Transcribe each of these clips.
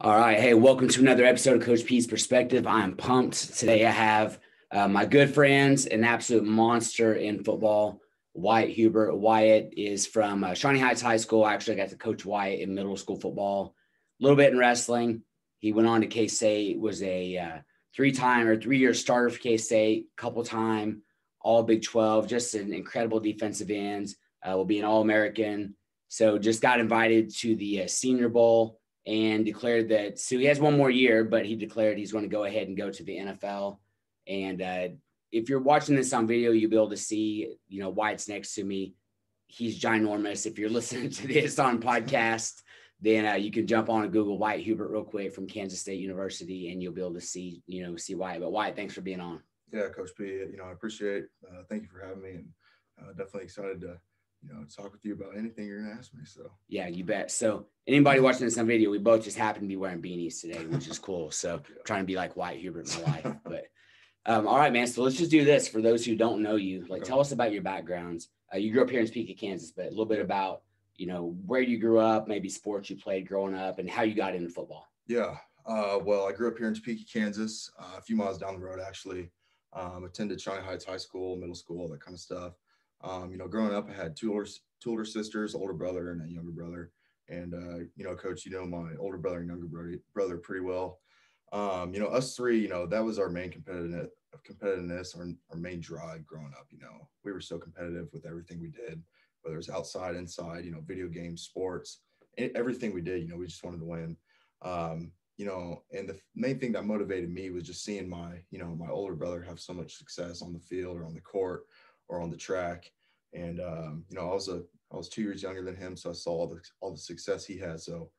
All right. Hey, welcome to another episode of Coach P's Perspective. I'm pumped. Today I have my good friends, an absolute monster in football, Wyatt Hubert. Wyatt is from Shawnee Heights High School. I actually got to coach Wyatt in middle school football, a little bit in wrestling. He went on to K-State, was a three-year starter for K-State, couple-time, all Big 12, just an incredible defensive end, will be an All-American. So just got invited to the Senior Bowl. And declared that, so he has one more year, but he declared he's going to go ahead and go to the NFL. And if you're watching this on video, you'll be able to see, you know, Wyatt's next to me. He's ginormous. If you're listening to this on podcast, then you can jump on and Google Wyatt Hubert real quick from Kansas State University, and you'll be able to see, you know, see Wyatt. But Wyatt, thanks for being on. Yeah, Coach P, you know, I appreciate it. Thank you for having me, and definitely excited to, you know, talk with you about anything you're going to ask me. So yeah, you bet. So anybody watching this on video, we both just happen to be wearing beanies today, which is cool. So yeah. Trying to be like Wyatt Hubert in my life. But all right, man. So let's just do this for those who don't know you. Like, tell us about your backgrounds. You grew up here in Topeka, Kansas, but a little bit about, you know, where you grew up, maybe sports you played growing up, and how you got into football. Yeah. Well, I grew up here in Topeka, Kansas, a few miles down the road, actually. Attended Shawnee Heights High School, middle school, all that kind of stuff. You know, growing up, I had two older sisters, older brother, and a younger brother. And, you know, Coach, you know, my older brother and younger brother pretty well. You know, us three, you know, that was our main competitiveness, our main drive growing up. You know, we were so competitive with everything we did, whether it was outside, inside, you know, video games, sports, everything we did, you know, we just wanted to win. You know, and the main thing that motivated me was just seeing my, you know, my older brother have so much success on the field or on the court or on the track. And you know, I was 2 years younger than him, so I saw all the success he had. So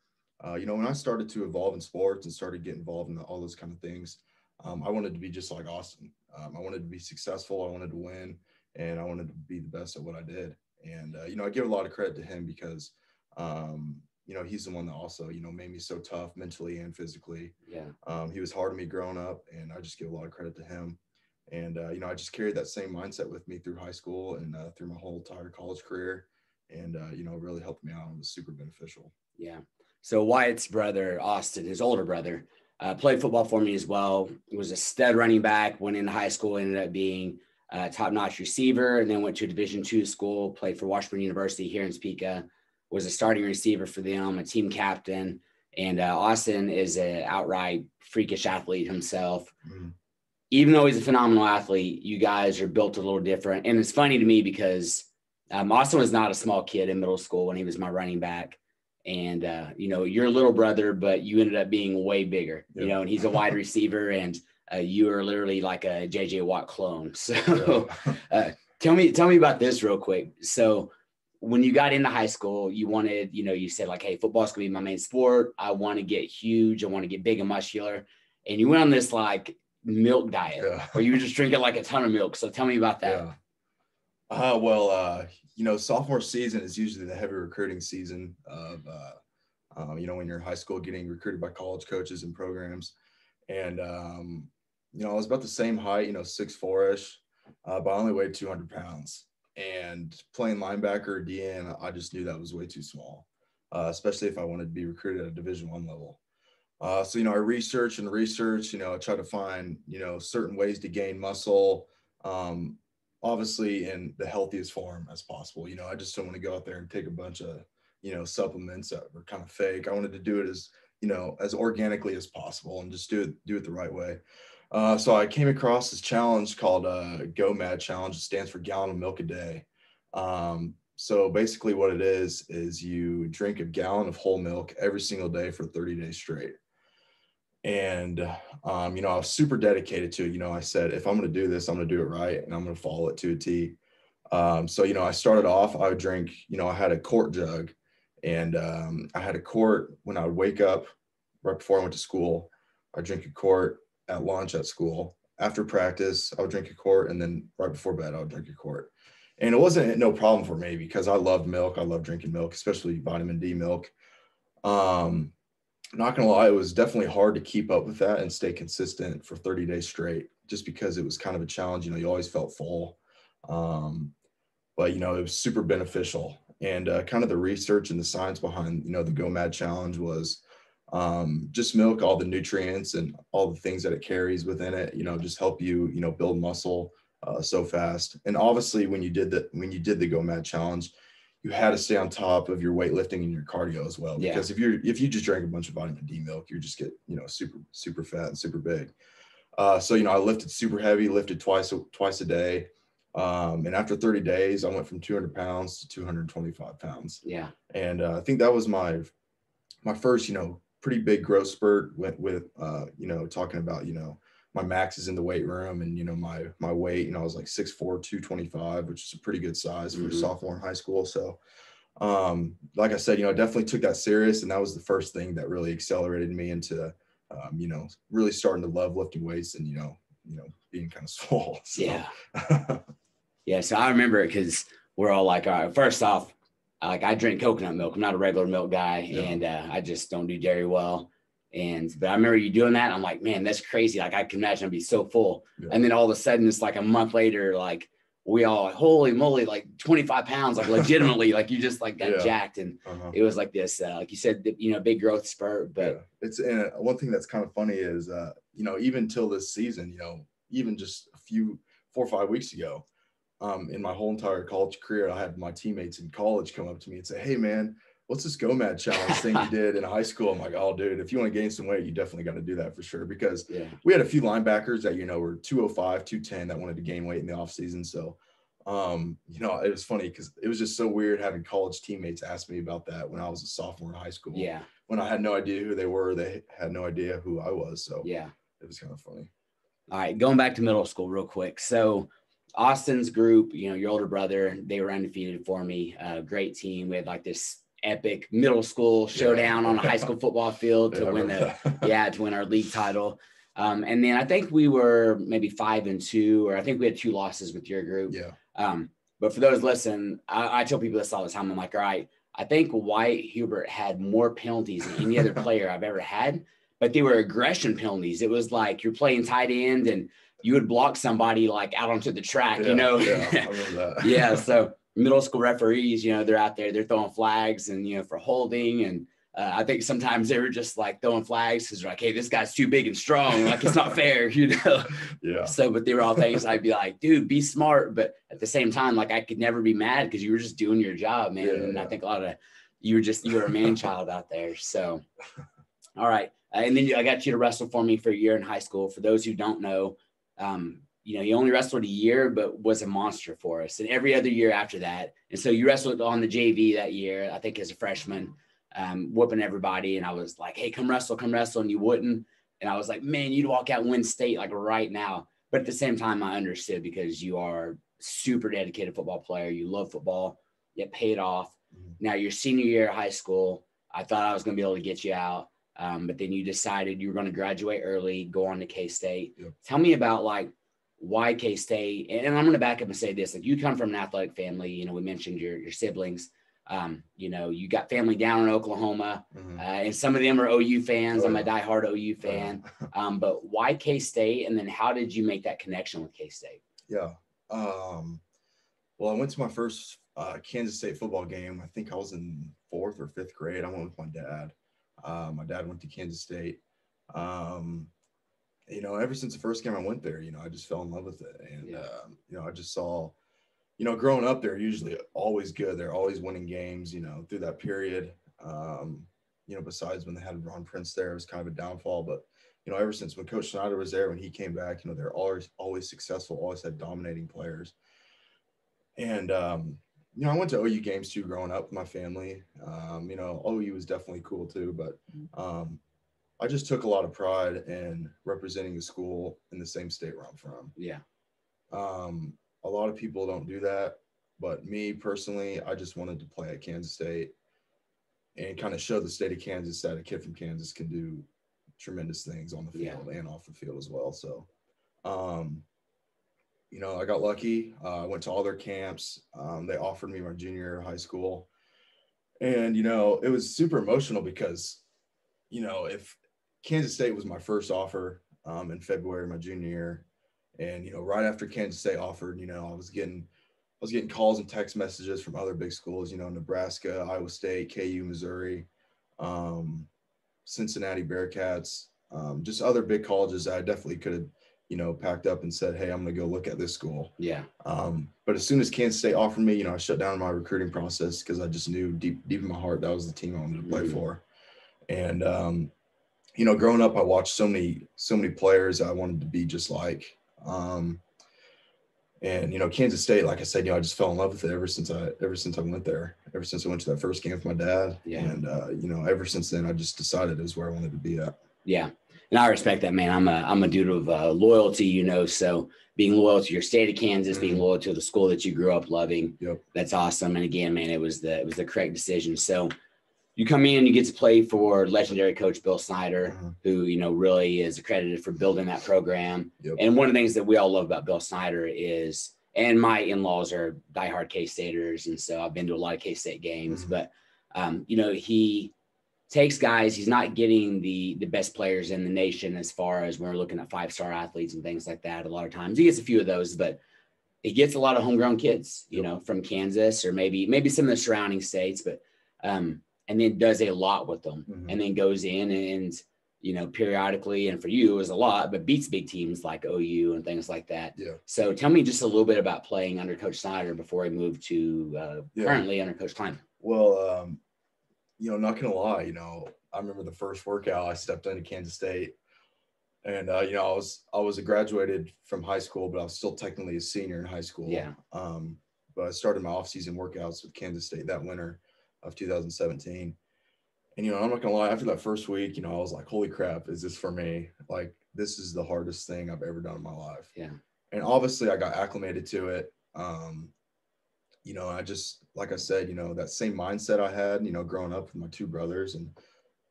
you know, when I started to evolve in sports and started getting involved in all those kind of things, I wanted to be just like Austin. I wanted to be successful, I wanted to win, and I wanted to be the best at what I did. And you know, I give a lot of credit to him because you know, he's the one that also, you know, made me so tough mentally and physically. Yeah. He was hard on me growing up, and I just give a lot of credit to him. And, you know, I just carried that same mindset with me through high school and through my whole entire college career. And, you know, it really helped me out and was super beneficial. Yeah. So Wyatt's brother, Austin, his older brother, played football for me as well. He was a stud running back, went into high school, ended up being a top-notch receiver, and then went to a Division II school, played for Washburn University here in Topeka, was a starting receiver for them, a team captain. And Austin is an outright freakish athlete himself. Mm-hmm. Even though he's a phenomenal athlete, you guys are built a little different. And it's funny to me because Austin was not a small kid in middle school when he was my running back. And, you know, you're a little brother, but you ended up being way bigger, you know, and he's a wide receiver, and you are literally like a J.J. Watt clone. So tell me about this real quick. So when you got into high school, you wanted, you know, you said like, hey, football's going to be my main sport. I want to get huge. I want to get big and muscular. And you went on this like milk diet, or you were just drinking like a ton of milk. So tell me about that. Well, you know, sophomore season is usually the heavy recruiting season of, you know, when you're in high school, getting recruited by college coaches and programs. And, you know, I was about the same height, you know, 6'4"-ish, but I only weighed 200 pounds. And playing linebacker, DN, I just knew that was way too small, especially if I wanted to be recruited at a Division I level. So, you know, I researched, you know, I try to find, you know, certain ways to gain muscle, obviously in the healthiest form as possible. You know, I just don't want to go out there and take a bunch of, you know, supplements that were kind of fake. I wanted to do it as, you know, as organically as possible and just do it the right way. So I came across this challenge called Go Mad Challenge. It stands for gallon of milk a day. So basically what it is you drink a gallon of whole milk every single day for 30 days straight. And, you know, I was super dedicated to it. You know, I said, if I'm going to do this, I'm going to do it right. And I'm going to follow it to a T. So, you know, I started off, I would drink, you know, I had a quart jug, and I had a quart when I would wake up right before I went to school. I drink a quart at lunch at school. After practice, I would drink a quart. And then right before bed, I would drink a quart. And it wasn't no problem for me because I love milk. I love drinking milk, especially vitamin D milk. Not gonna lie, it was definitely hard to keep up with that and stay consistent for 30 days straight, just because it was kind of a challenge. You know, you always felt full, but you know, it was super beneficial. And kind of the research and the science behind, you know, the Go Mad Challenge was, Just milk, all the nutrients and all the things that it carries within it, you know, just help you, you know, build muscle so fast. And obviously when you did the Go Mad Challenge, you had to stay on top of your weightlifting and your cardio as well, because if you just drank a bunch of vitamin D milk, you just get, you know, super fat and super big. So, you know, I lifted super heavy, lifted twice a day. And after 30 days, I went from 200 pounds to 225 pounds. Yeah. And I think that was my first, you know, pretty big growth spurt with you know, talking about, you know, my max is in the weight room and, you know, my weight, you know, I was like 6'4", 225, which is a pretty good size for a sophomore in high school. So, like I said, you know, I definitely took that serious, and that was the first thing that really accelerated me into, you know, really starting to love lifting weights and, you know, being kind of swole. So. Yeah. Yeah. So I remember it, because we're all like, all right, first off, like, I drink coconut milk. I'm not a regular milk guy, and I just don't do dairy well. But I remember you doing that. I'm like, man, that's crazy. Like, I can imagine I'd be so full. Yeah. And then all of a sudden, it's like a month later, like, we all, holy moly, like 25 pounds, like legitimately, like you just like got jacked. And it was like this, like you said, you know, big growth spurt. But it's, and one thing that's kind of funny is, you know, even till this season, you know, even just a few, 4 or 5 weeks ago, in my whole entire college career, I had my teammates in college come up to me and say, hey, man, what's this Go Mad Challenge thing you did in high school? I'm like, oh, dude, if you want to gain some weight, you definitely got to do that for sure. Because we had a few linebackers that, you know, were 205, 210 that wanted to gain weight in the offseason. So, you know, it was funny because it was just so weird having college teammates ask me about that when I was a sophomore in high school. Yeah. When I had no idea who they were, they had no idea who I was. So, yeah, it was kind of funny. All right, going back to middle school real quick. So, Austin's group, you know, your older brother, they were undefeated for me. Great team. We had like this epic middle school showdown on a high school football field to win to win our league title. And then I think we were maybe 5-2, or I think we had 2 losses with your group. Yeah. But for those listening, I tell people this all the time. I'm like, all right, I think Wyatt Hubert had more penalties than any other player I've ever had, but they were aggression penalties. It was like you're playing tight end and you would block somebody like out onto the track, you know? Yeah, I remember that. So middle school referees, you know, they're out there, they're throwing flags and, you know, for holding. And I think sometimes they were just like throwing flags because they're like, hey, this guy's too big and strong. Like, it's not fair, you know? Yeah. So, but they were all things I'd be like, dude, be smart. But at the same time, like, I could never be mad because you were just doing your job, man. Yeah, and I think a lot of, you were a man child out there. So, all right. And then I got you to wrestle for me for a year in high school. For those who don't know, you know, you only wrestled a year, but was a monster for us. And every other year after that. And so you wrestled on the JV that year, I think as a freshman, whooping everybody. And I was like, hey, come wrestle. And you wouldn't. And I was like, man, you'd walk out and win state like right now. But at the same time, I understood because you are super dedicated football player. You love football. It paid off. Now your senior year of high school, I thought I was going to be able to get you out. But then you decided you were going to graduate early, go on to K-State. Yep. Tell me about like why K-State, and I'm going to back up and say this, like you come from an athletic family, you know, we mentioned your siblings, you know, you got family down in Oklahoma, and some of them are OU fans. I'm a diehard OU fan, but why K-State? And then how did you make that connection with K-State? Yeah. Well, I went to my first Kansas State football game. I think I was in 4th or 5th grade. I went with my dad. My dad went to Kansas State. You know, ever since the first game I went there, you know, I just fell in love with it. And, you know, I just saw, you know, growing up, they're usually always good. They're always winning games, you know, through that period. You know, besides when they had Ron Prince there, it was kind of a downfall. But, you know, ever since when Coach Snyder was there, when he came back, you know, they're always successful, always had dominating players. And, you know, I went to OU games too growing up with my family. You know, OU was definitely cool too, but I just took a lot of pride in representing the school in the same state where I'm from. Yeah. A lot of people don't do that, but me personally, I just wanted to play at Kansas State and kind of show the state of Kansas that a kid from Kansas can do tremendous things on the field and off the field as well. So, you know, I got lucky. I went to all their camps. They offered me my junior year of high school. And, you know, it was super emotional because, you know, if Kansas State was my first offer in February of my junior year. And, you know, right after Kansas State offered, you know, I was getting calls and text messages from other big schools, you know, Nebraska, Iowa State, KU, Missouri. Cincinnati Bearcats, just other big colleges that I definitely could have, you know, packed up and said, hey, I'm going to go look at this school. Yeah. But as soon as Kansas State offered me, you know, I shut down my recruiting process because I just knew deep in my heart that was the team I wanted to play for. And, you know, growing up, I watched so many players I wanted to be just like. And, you know, Kansas State, like I said, you know, I just fell in love with it ever since I went there, ever since I went to that first game with my dad. Yeah. And, you know, ever since then, I just decided it was where I wanted to be at. Yeah. And I respect that, man. I'm a dude of loyalty, you know, so being loyal to your state of Kansas, being loyal to the school that you grew up loving. Yep. That's awesome. And again, man, it was the correct decision. So you come in, you get to play for legendary coach Bill Snyder, who, you know, really is accredited for building that program. Yep. And one of the things that we all love about Bill Snyder is, and my in-laws are diehard K-Staters. And so I've been to a lot of K-State games, but you know, he takes guys, he's not getting the best players in the nation as far as we're looking at five-star athletes and things like that. A lot of times he gets a few of those, but he gets a lot of homegrown kids, you know, from Kansas or maybe some of the surrounding states, but and then does a lot with them and then goes in and, you know, periodically, and for you it was a lot, but beats big teams like OU and things like that. Yeah. So tell me just a little bit about playing under Coach Snyder before he moved to currently under Coach Kleiman. Well, you know, not going to lie, you know, I remember the first workout I stepped into Kansas State and, you know, I was a graduated from high school, but I was still technically a senior in high school. Yeah. But I started my off-season workouts with Kansas State that winter of 2017. And, you know, I'm not going to lie, after that first week, you know, I was like, holy crap, is this for me? Like, this is the hardest thing I've ever done in my life. Yeah. And obviously I got acclimated to it. You know, I just, like I said, you know, that same mindset I had, you know, growing up with my two brothers, and,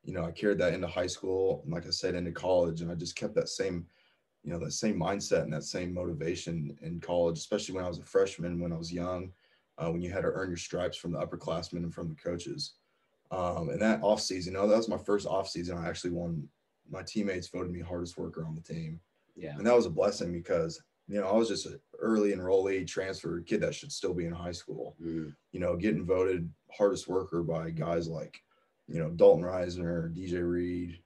you know, I carried that into high school, and like I said, into college, and I just kept that same, you know, that same mindset and that same motivation in college, especially when I was a freshman, when I was young, when you had to earn your stripes from the upperclassmen and from the coaches. And that offseason, you know, that was my first offseason. I actually won, my teammates voted me hardest worker on the team. Yeah. And that was a blessing because, you know, I was just an early enrollee transfer kid that should still be in high school, you know, getting voted hardest worker by guys like, you know, Dalton Reisner, DJ Reed,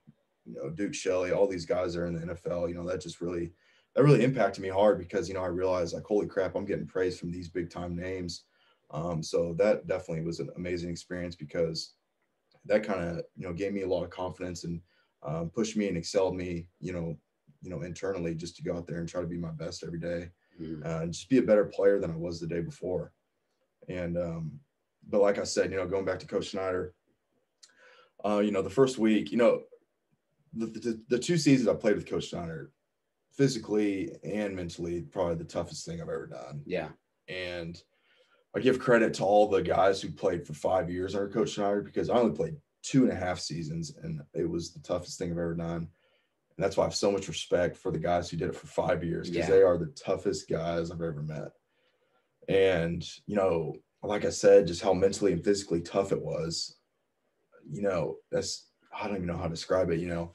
you know, Duke Shelley, all these guys that are in the NFL, you know, that just really, that really impacted me hard because, you know, I realized like, holy crap, I'm getting praise from these big time names. So that definitely was an amazing experience because that kind of, you know, gave me a lot of confidence and pushed me and excelled me, you know, internally, just to go out there and try to be my best every day and just be a better player than I was the day before. And, but like I said, you know, going back to Coach Snyder, you know, the first week, you know, the two seasons I played with Coach Snyder, physically and mentally, probably the toughest thing I've ever done. Yeah. And I give credit to all the guys who played for 5 years under Coach Snyder because I only played 2.5 seasons and it was the toughest thing I've ever done. And that's why I have so much respect for the guys who did it for 5 years because they are the toughest guys I've ever met. And, you know, like I said, just how mentally and physically tough it was, you know, that's, I don't even know how to describe it. You know,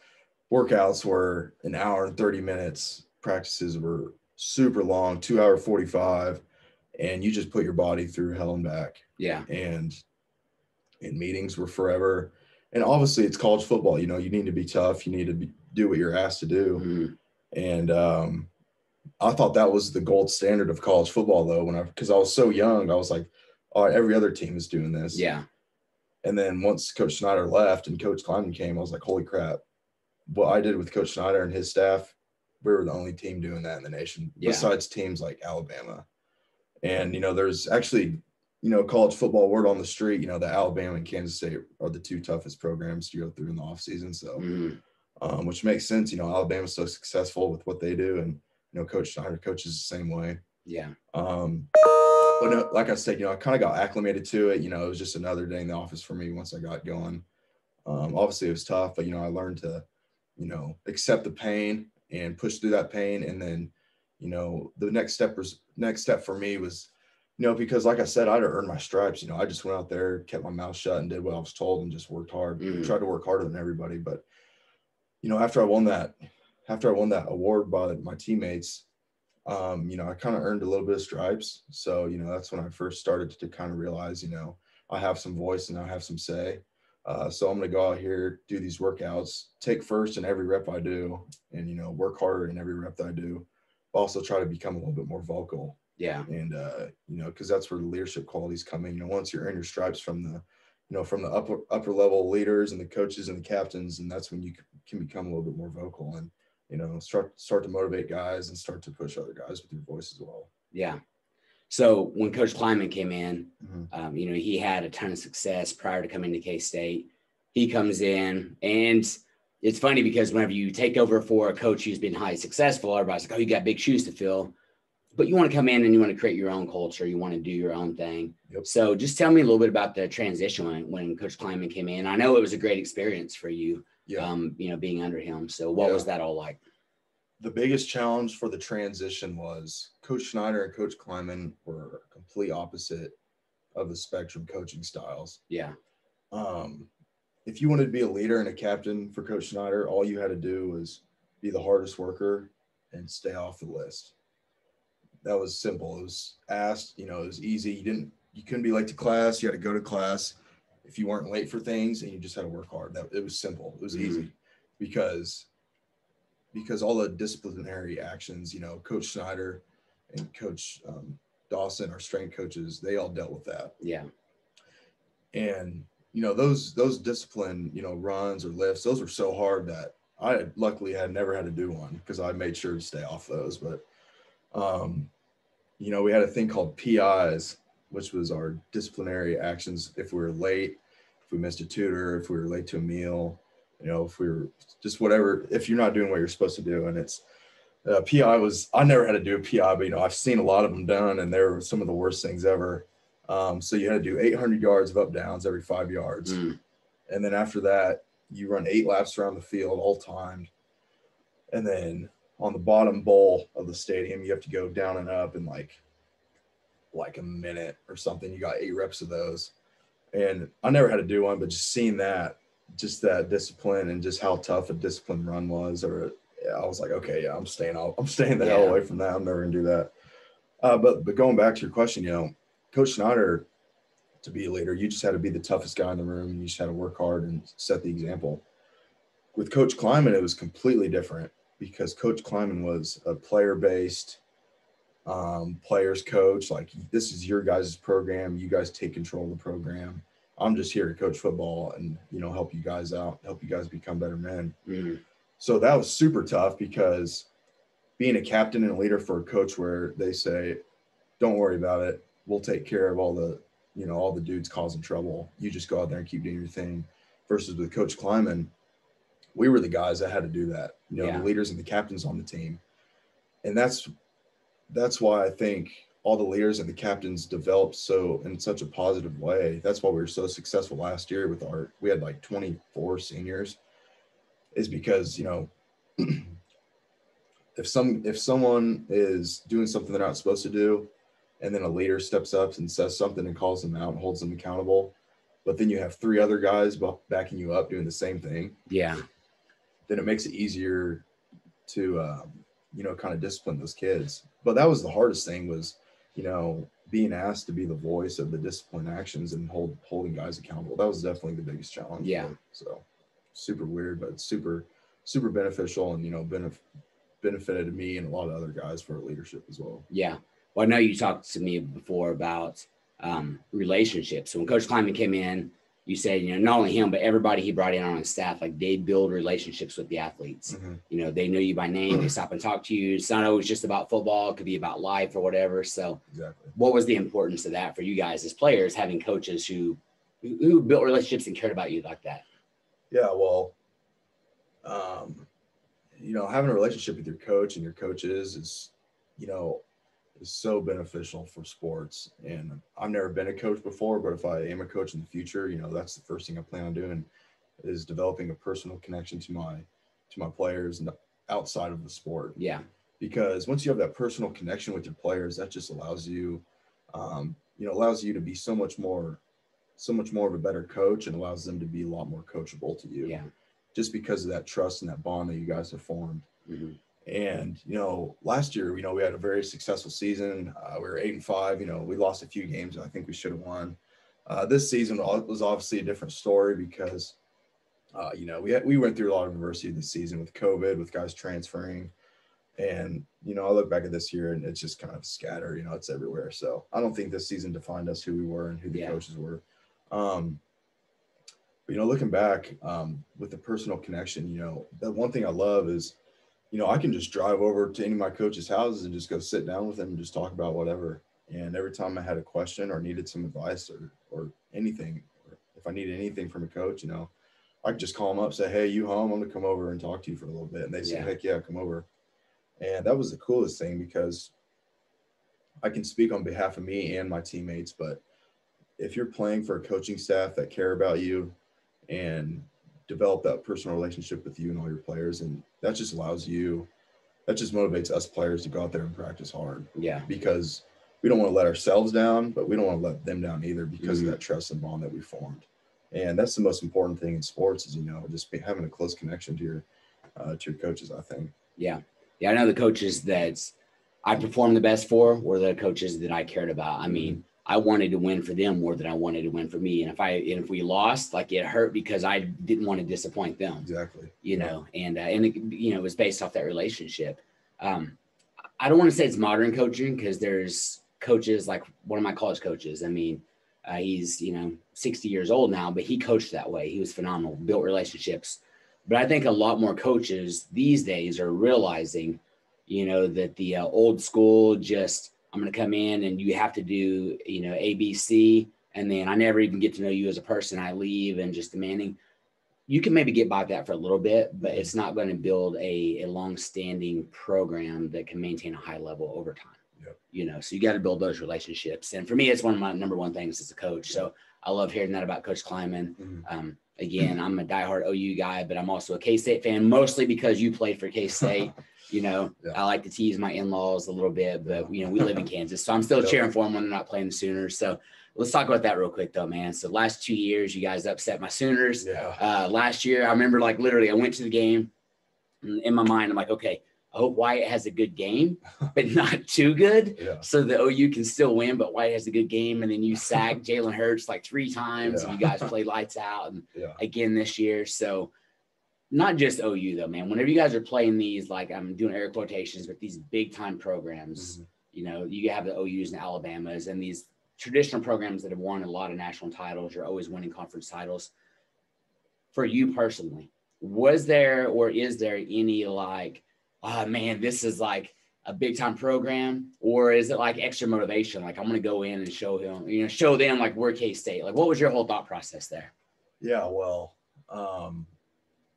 workouts were an hour and 30 minutes. Practices were super long, 2 hour 45. And you just put your body through hell and back. Yeah. And meetings were forever. And obviously it's college football, you know, you need to be tough. You need to do what you're asked to do. And I thought that was the gold standard of college football though, because I was so young, I was like, all right, every other team is doing this. Yeah. And then once Coach Snyder left and Coach Kleiman came, I was like, holy crap. What I did with Coach Snyder and his staff, we were the only team doing that in the nation besides teams like Alabama. And, you know, there's actually, you know, college football word on the street, you know, that Alabama and Kansas State are the two toughest programs to go through in the offseason. So, which makes sense, you know, Alabama's so successful with what they do. And, you know, Coach Snyder coaches the same way. Yeah. But no, like I said, you know, I kind of got acclimated to it. You know, it was just another day in the office for me once I got going. Obviously it was tough, but, you know, I learned to, you know, accept the pain and push through that pain. And then, you know, the next step for me was, you know, because like I said, I'd earned my stripes. You know, I just went out there, kept my mouth shut and did what I was told and just worked hard, tried to work harder than everybody. But, you know, after I won that award by my teammates, you know, I kind of earned a little bit of stripes. So, you know, that's when I first started to kind of realize, you know, I have some voice and I have some say. So I'm going to go out here, do these workouts, take first in every rep I do, and, you know, work harder in every rep that I do. But also try to become a little bit more vocal. Yeah. And, you know, because that's where the leadership qualities come in. You know, once you're in your stripes from the, you know, from the upper level leaders and the coaches and the captains, and that's when you can become a little bit more vocal and, you know, start to motivate guys and start to push other guys with your voice as well. Yeah. So when Coach Kleiman came in, mm-hmm. You know, he had a ton of success prior to coming to K-State. He comes in, and it's funny because whenever you take over for a coach who's been highly successful, everybody's like, oh, you got big shoes to fill. But you want to come in and you want to create your own culture. You want to do your own thing. Yep. So just tell me a little bit about the transition when Coach Kleiman came in. I know it was a great experience for you, yeah. You know, being under him. So what yeah. was that all like? The biggest challenge for the transition was Coach Snyder and Coach Kleiman were complete opposite of the spectrum coaching styles. Yeah. If you wanted to be a leader and a captain for Coach Snyder, all you had to do was be the hardest worker and stay off the list. That was simple. It was asked, you know, it was easy. You couldn't be late to class. You had to go to class if you weren't late for things, and you just had to work hard. It was simple. It was mm-hmm. easy because all the disciplinary actions, you know, Coach Snyder and Coach Dawson, our strength coaches, they all dealt with that. Yeah. And, you know, those discipline, you know, runs or lifts, those were so hard that I luckily had never had to do one because I made sure to stay off those. But, you know, we had a thing called PIs, which was our disciplinary actions. If we were late, if we missed a tutor, if we were late to a meal, you know, if we were just whatever, if you're not doing what you're supposed to do. And it's PI was, I never had to do a PI, but, you know, I've seen a lot of them done, and they're some of the worst things ever. So you had to do 800 yards of up downs every 5 yards. Mm. And then after that, you run 8 laps around the field, all timed. And then on the bottom bowl of the stadium, you have to go down and up in like a minute or something. You got 8 reps of those. And I never had to do one, but just seeing that, just that discipline and just how tough a discipline run was, or yeah, I was like, okay, yeah, I'm staying the hell away from that. I'm never gonna do that. But going back to your question, you know, Coach Snyder, to be a leader, you just had to be the toughest guy in the room, and you just had to work hard and set the example. With Coach Kleiman, it was completely different because Coach Kleiman was a player-based players coach. Like, this is your guys' program. You guys take control of the program. I'm just here to coach football and, you know, help you guys out, help you guys become better men. Mm-hmm. So that was super tough because being a captain and a leader for a coach where they say, don't worry about it. We'll take care of all the, you know, all the dudes causing trouble. You just go out there and keep doing your thing. Versus with Coach Kleiman, we were the guys that had to do that, you know, yeah. the leaders and the captains on the team. And that's why I think all the leaders and the captains developed so in such a positive way. That's why we were so successful last year with we had like 24 seniors, is because, you know, if someone is doing something they're not supposed to do, and then a leader steps up and says something and calls them out and holds them accountable, but then you have 3 other guys backing you up doing the same thing. Yeah. Then it makes it easier to, you know, kind of discipline those kids. But that was the hardest thing, was, you know, being asked to be the voice of the discipline actions and holding guys accountable. That was definitely the biggest challenge. Yeah. So super weird, but super, super beneficial, and, you know, benefited me and a lot of other guys for leadership as well. Yeah. Well, I know you talked to me before about relationships. So when Coach Kleiman came in, you said, you know, not only him, but everybody he brought in on his staff, like, they build relationships with the athletes. Mm-hmm. You know, they know you by name. Mm-hmm. They stop and talk to you. It's not always just about football. It could be about life or whatever. So exactly. What was the importance of that for you guys as players, having coaches who built relationships and cared about you like that? Yeah, well, you know, having a relationship with your coach and your coaches is, you know, is so beneficial for sports. And I've never been a coach before, but if I am a coach in the future, you know, that's the first thing I plan on doing, is developing a personal connection to my players and outside of the sport. Yeah. Because once you have that personal connection with your players, that just allows you, you know, allows you to be so much more of a better coach, and allows them to be a lot more coachable to you. Yeah. Just because of that trust and that bond that you guys have formed. Mm-hmm. And, you know, last year, you know, we had a very successful season. We were 8-5, you know, we lost a few games I think we should have won. This season was obviously a different story because, you know, we went through a lot of adversity this season with COVID, with guys transferring. And, you know, I look back at this year and it's just kind of scattered, you know, it's everywhere. So I don't think this season defined us who we were and who the coaches were. But, you know, looking back with the personal connection, you know, the one thing I love is, you know, I can just drive over to any of my coaches' houses and just go sit down with them and just talk about whatever. And every time I had a question or needed some advice or anything, or if I needed anything from a coach, you know, I could just call them up, say, hey, you home? I'm going to come over and talk to you for a little bit. And they say, heck yeah, come over. And that was the coolest thing because I can speak on behalf of me and my teammates, but if you're playing for a coaching staff that care about you and develop that personal relationship with you and all your players, and that just allows you, that just motivates us players to go out there and practice hard. Yeah. Because we don't want to let ourselves down, but we don't want to let them down either because of that trust and bond that we formed. And that's the most important thing in sports is, you know, just having a close connection to your coaches, I think. Yeah. Yeah, I know the coaches that I performed the best for were the coaches that I cared about. I mean, I wanted to win for them more than I wanted to win for me. And if we lost, like it hurt because I didn't want to disappoint them. Exactly. You know, and it, you know, it was based off that relationship. I don't want to say it's modern coaching because there's coaches like one of my college coaches. I mean, he's, you know, 60 years old now, but he coached that way. He was phenomenal, built relationships. But I think a lot more coaches these days are realizing, you know, that the old school just, I'm going to come in and you have to do, you know, ABC, and then I never even get to know you as a person. I leave and just demanding. You can maybe get by with that for a little bit, but it's not going to build a long-standing program that can maintain a high level over time. Yep. You know, so you got to build those relationships. And for me, it's one of my number one things as a coach. So I love hearing that about Coach Kleiman. Again, I'm a diehard OU guy, but I'm also a K-State fan, mostly because you played for K-State. You know, I like to tease my in-laws a little bit, but, you know, we live in Kansas, so I'm still cheering for them when they're not playing the Sooners. So let's talk about that real quick, though, man. So last 2 years, you guys upset my Sooners. Last year, I remember, like, literally, I went to the game. And in my mind, I'm like, okay, I hope Wyatt has a good game, but not too good. So the OU can still win, but Wyatt has a good game. And then you sacked Jalen Hurts like 3 times. And you guys play lights out and again this year. So not just OU though, man, whenever you guys are playing these, like I'm doing air quotations, but these big time programs, you know, you have the OUs and Alabamas and these traditional programs that have won a lot of national titles. You're always winning conference titles. For you personally, was there, or is there any like, oh man, this is like a big time program, or is it like extra motivation? Like I'm going to go in and show him, you know, show them like we're K-State. Like what was your whole thought process there? Yeah, well,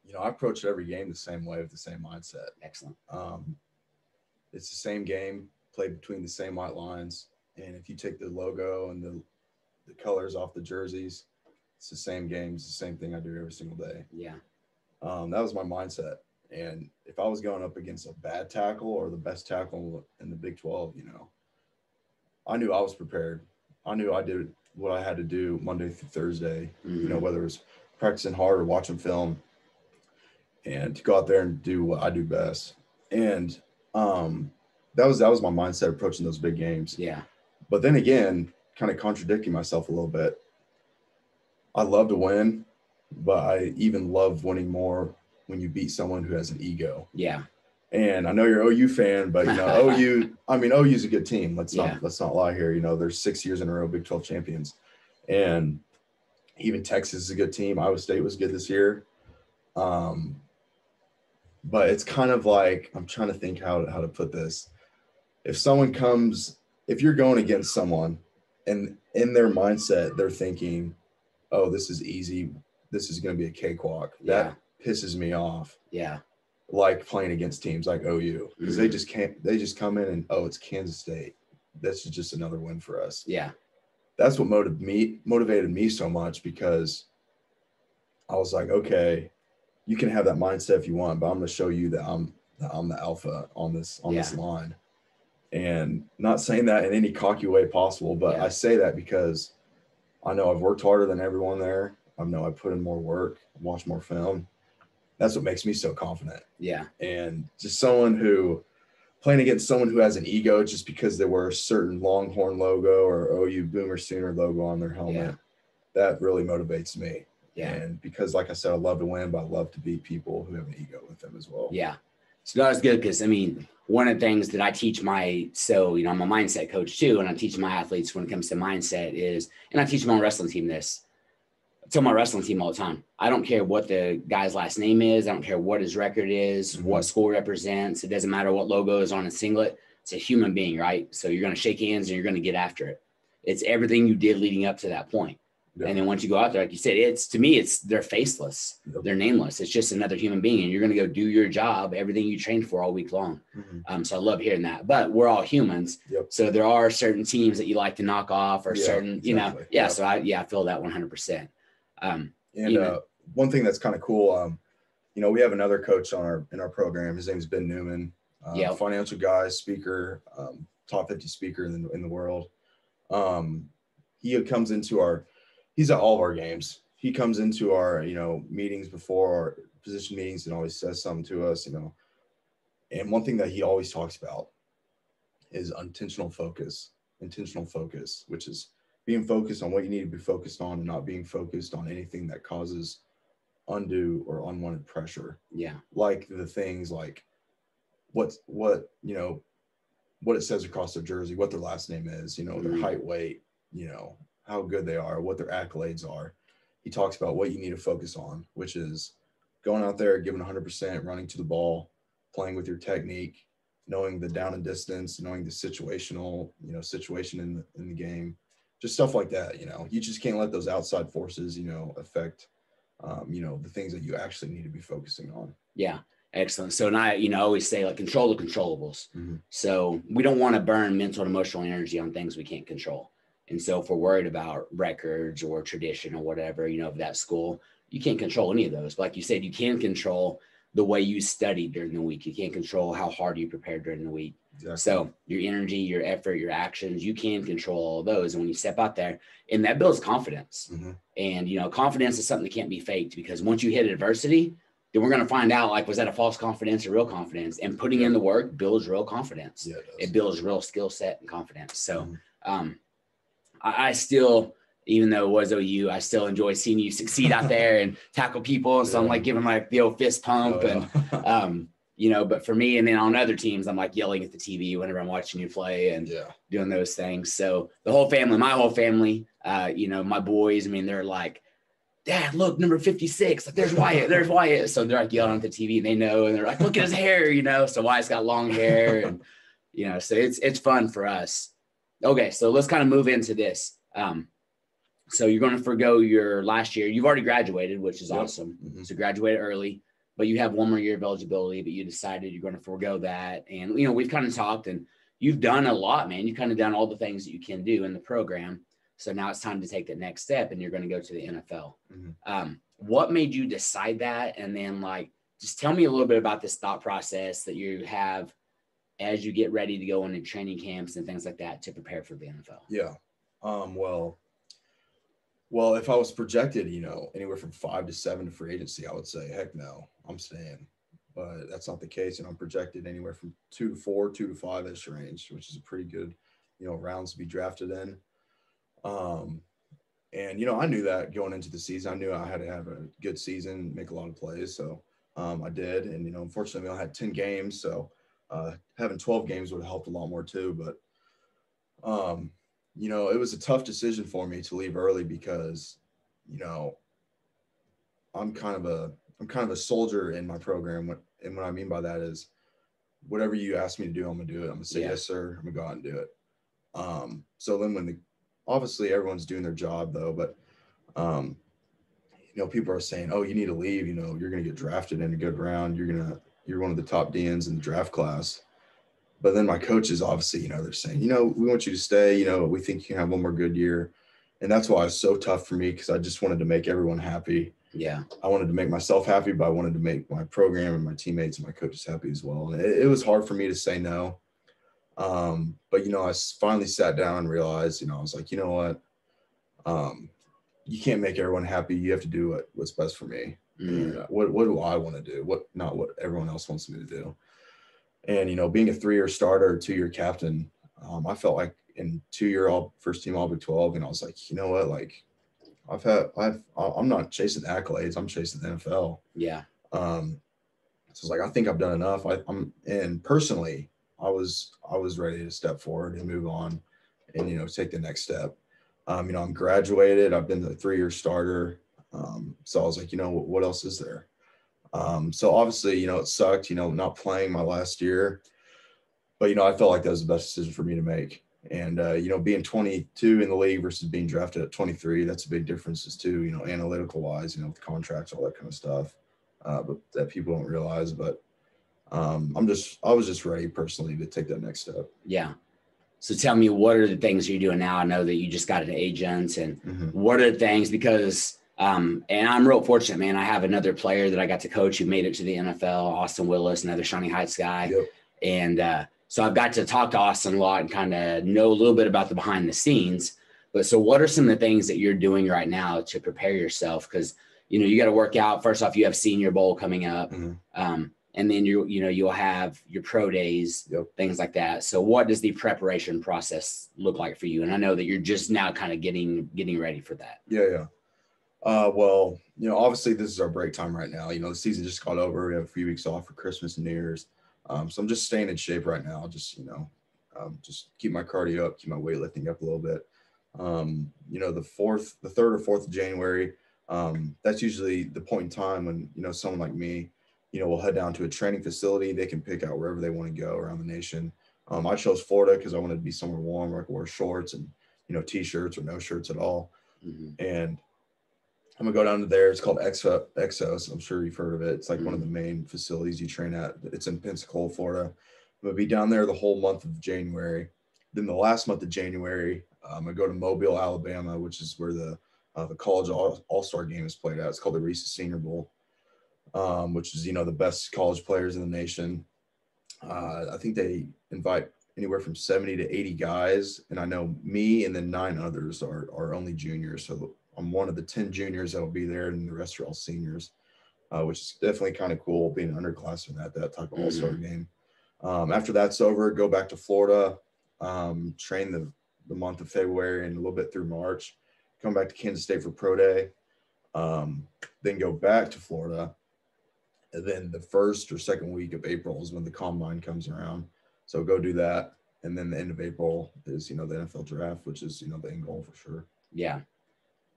you know, I approached every game the same way with the same mindset. Excellent. It's the same game played between the same white lines. And if you take the logo and the colors off the jerseys, it's the same game. It's the same thing I do every single day. Yeah. That was my mindset. And if I was going up against a bad tackle or the best tackle in the Big 12, you know, I knew I was prepared. I knew I did what I had to do Monday through Thursday, you know, whether it was practicing hard or watching film, and to go out there and do what I do best. And that was my mindset approaching those big games. Yeah. But then again, kind of contradicting myself a little bit. I love to win, but I even love winning more when you beat someone who has an ego. Yeah. And I know you're an OU fan, but you know, OU's a good team. Let's not lie here. You know, they're 6 years in a row, Big 12 champions. And even Texas is a good team. Iowa State was good this year. But it's kind of like, I'm trying to think how to put this. If you're going against someone and in their mindset, they're thinking, oh, this is easy. This is going to be a cakewalk. That pisses me off. Yeah. Like playing against teams like OU, because they just come in and, oh, it's Kansas State. This is just another win for us. Yeah. That's what motivated me so much, because I was like, okay, you can have that mindset if you want, but I'm going to show you that I'm the alpha on this line. And not saying that in any cocky way possible, but I say that because I know I've worked harder than everyone there. I know I put in more work, watch more film. That's what makes me so confident. Yeah. And just someone who playing against someone who has an ego just because they wear a certain Longhorn logo or OU Boomer Sooner logo on their helmet that really motivates me. Yeah. And because, like I said, I love to win, but I love to beat people who have an ego with them as well. Yeah. So that was good because, I mean, one of the things that I teach I'm a mindset coach too, and I teach my athletes when it comes to mindset is, and I teach my wrestling team this. I tell my wrestling team all the time, I don't care what the guy's last name is. I don't care what his record is, mm-hmm. what school represents. It doesn't matter what logo is on a singlet. It's a human being, right? So you're going to shake hands and you're going to get after it. It's everything you did leading up to that point. Yep. And then once you go out there, like you said, they're faceless, yep. they're nameless. It's just another human being, and you're going to go do your job, everything you trained for all week long. Mm-hmm. So I love hearing that, but we're all humans. Yep. So there are certain teams that you like to knock off or Yep. So I feel that 100%. One thing that's kind of cool. We have another coach in our program. His name is Ben Newman, financial guy, speaker, top 50 speaker in the world. He comes into he's at all of our games. He comes into our, meetings before our position meetings and always says something to us, And one thing that he always talks about is intentional focus, which is being focused on what you need to be focused on and not being focused on anything that causes undue or unwanted pressure. Yeah. Like the things like what it says across their jersey, what their last name is, their height, weight, how good they are, what their accolades are. He talks about what you need to focus on, which is going out there, giving 100%, running to the ball, playing with your technique, knowing the down and distance, knowing the situation in the game, just stuff like that. You just can't let those outside forces, affect, the things that you actually need to be focusing on. Yeah. Excellent. So, and I, always say like control the controllables. Mm-hmm. So we don't want to burn mental and emotional energy on things we can't control. And so if we're worried about records or tradition or whatever, of that school, you can't control any of those. But like you said, you can control the way you studied during the week. You can't control how hard you prepared during the week. Exactly. So your energy, your effort, your actions, you can control all those. And when you step out there, and that builds confidence. Mm-hmm. And, confidence is something that can't be faked, because once you hit adversity, then we're going to find out, like, was that a false confidence or real confidence? And putting in the work builds real confidence. Yeah, it builds real skill set and confidence. So, mm-hmm. I still, even though it was OU, I still enjoy seeing you succeed out there and tackle people. So I'm like giving like the old fist pump and, but for me, and then on other teams, I'm like yelling at the TV whenever I'm watching you play and doing those things. So the whole family, my boys, they're like, Dad, look, number 56, like there's Wyatt. So they're like yelling at the TV and they know, and they're like, look at his hair, so Wyatt's got long hair and, so it's fun for us. Okay, so let's kind of move into this. So you're going to forego your last year. You've already graduated, which is awesome. Mm-hmm. So graduated early, but you have one more year of eligibility, but you decided you're going to forego that. And, we've kind of talked, and you've done a lot, man. You've kind of done all the things that you can do in the program. So now it's time to take the next step, and you're going to go to the NFL. Mm-hmm. What made you decide that? And then, just tell me a little bit about this thought process that you have as you get ready to go into training camps and things like that to prepare for the NFL? Yeah. Well, if I was projected, anywhere from 5 to 7 to free agency, I would say, heck no, I'm staying, but that's not the case. And I'm projected anywhere from 2 to 4, 2 to 5-ish range, which is a pretty good, rounds to be drafted in. I knew that going into the season. I knew I had to have a good season, make a lot of plays. So, I did. And, unfortunately I had 10 games. So, having 12 games would have helped a lot more too, but it was a tough decision for me to leave early because I'm kind of a soldier in my program, and what I mean by that is whatever you ask me to do, I'm gonna do it. I'm gonna say yes sir, I'm gonna go out and do it. So then obviously everyone's doing their job though, but people are saying, oh, you need to leave, you're gonna get drafted in a good round, you're one of the top DNs in the draft class. But then my coaches, obviously, they're saying, we want you to stay, we think you can have one more good year. And that's why it's so tough for me, because I just wanted to make everyone happy. Yeah. I wanted to make myself happy, but I wanted to make my program and my teammates and my coaches happy as well. And it was hard for me to say no. But, I finally sat down and realized, I was like, you know what? You can't make everyone happy. You have to do what's best for me. Mm-hmm. What do I want to do? Not what everyone else wants me to do. And, being a 3-year starter, 2-year captain, I felt like in 2-year first team All Big 12, and I was like, you know what, like I'm not chasing accolades. I'm chasing the NFL. Yeah. So it's like, I think I've done enough. And personally, I was ready to step forward and move on and, take the next step. I'm graduated. I've been the 3-year starter. So I was like, what else is there? So obviously, it sucked, not playing my last year, but, I felt like that was the best decision for me to make. And, being 22 in the league versus being drafted at 23, that's a big difference too, analytical wise, with contracts, all that kind of stuff, but that people don't realize, but, I was just ready personally to take that next step. Yeah. So tell me, what are the things you're doing now? I know that you just got an agent, and what are the things, because, and I'm real fortunate, man. I have another player that I got to coach who made it to the NFL, Austin Willis, another Shawnee Heights guy. Yep. And, so I've got to talk to Austin a lot and kind of know a little bit about the behind the scenes. But so what are some of the things that you're doing right now to prepare yourself? Because, you got to work out. First off, you have Senior Bowl coming up. And then, you'll have your pro days, things like that. So what does the preparation process look like for you? And I know that you're just now kind of getting ready for that. Yeah. Well, obviously this is our break time right now. The season just got over. We have a few weeks off for Christmas and New Year's. So I'm just staying in shape right now. Just, just keep my cardio up, keep my weightlifting up a little bit. The 3rd or 4th of January, that's usually the point in time when, someone like me, will head down to a training facility. They can pick out wherever they want to go around the nation. I chose Florida because I wanted to be somewhere warm where I could wear shorts and, t-shirts or no shirts at all. And I'm gonna go down to there. It's called Exos. I'm sure you've heard of it. It's like one of the main facilities you train at. It's in Pensacola, Florida. I'm gonna be down there the whole month of January. Then the last month of January, I'm gonna go to Mobile, Alabama, which is where the college all-star game is played at. It's called the Reese's Senior Bowl, which is the best college players in the nation. I think they invite anywhere from 70 to 80 guys, and I know me and then 9 others are only juniors. So I'm one of the 10 juniors that'll be there, and the rest are all seniors, which is definitely kind of cool being an underclassman at that type of all-star game. After that's over, go back to Florida, train the month of February and a little bit through March, come back to Kansas State for pro day, then go back to Florida. And then the 1st or 2nd week of April is when the combine comes around. So go do that. And then the end of April is, the NFL draft, which is, the end goal for sure. Yeah.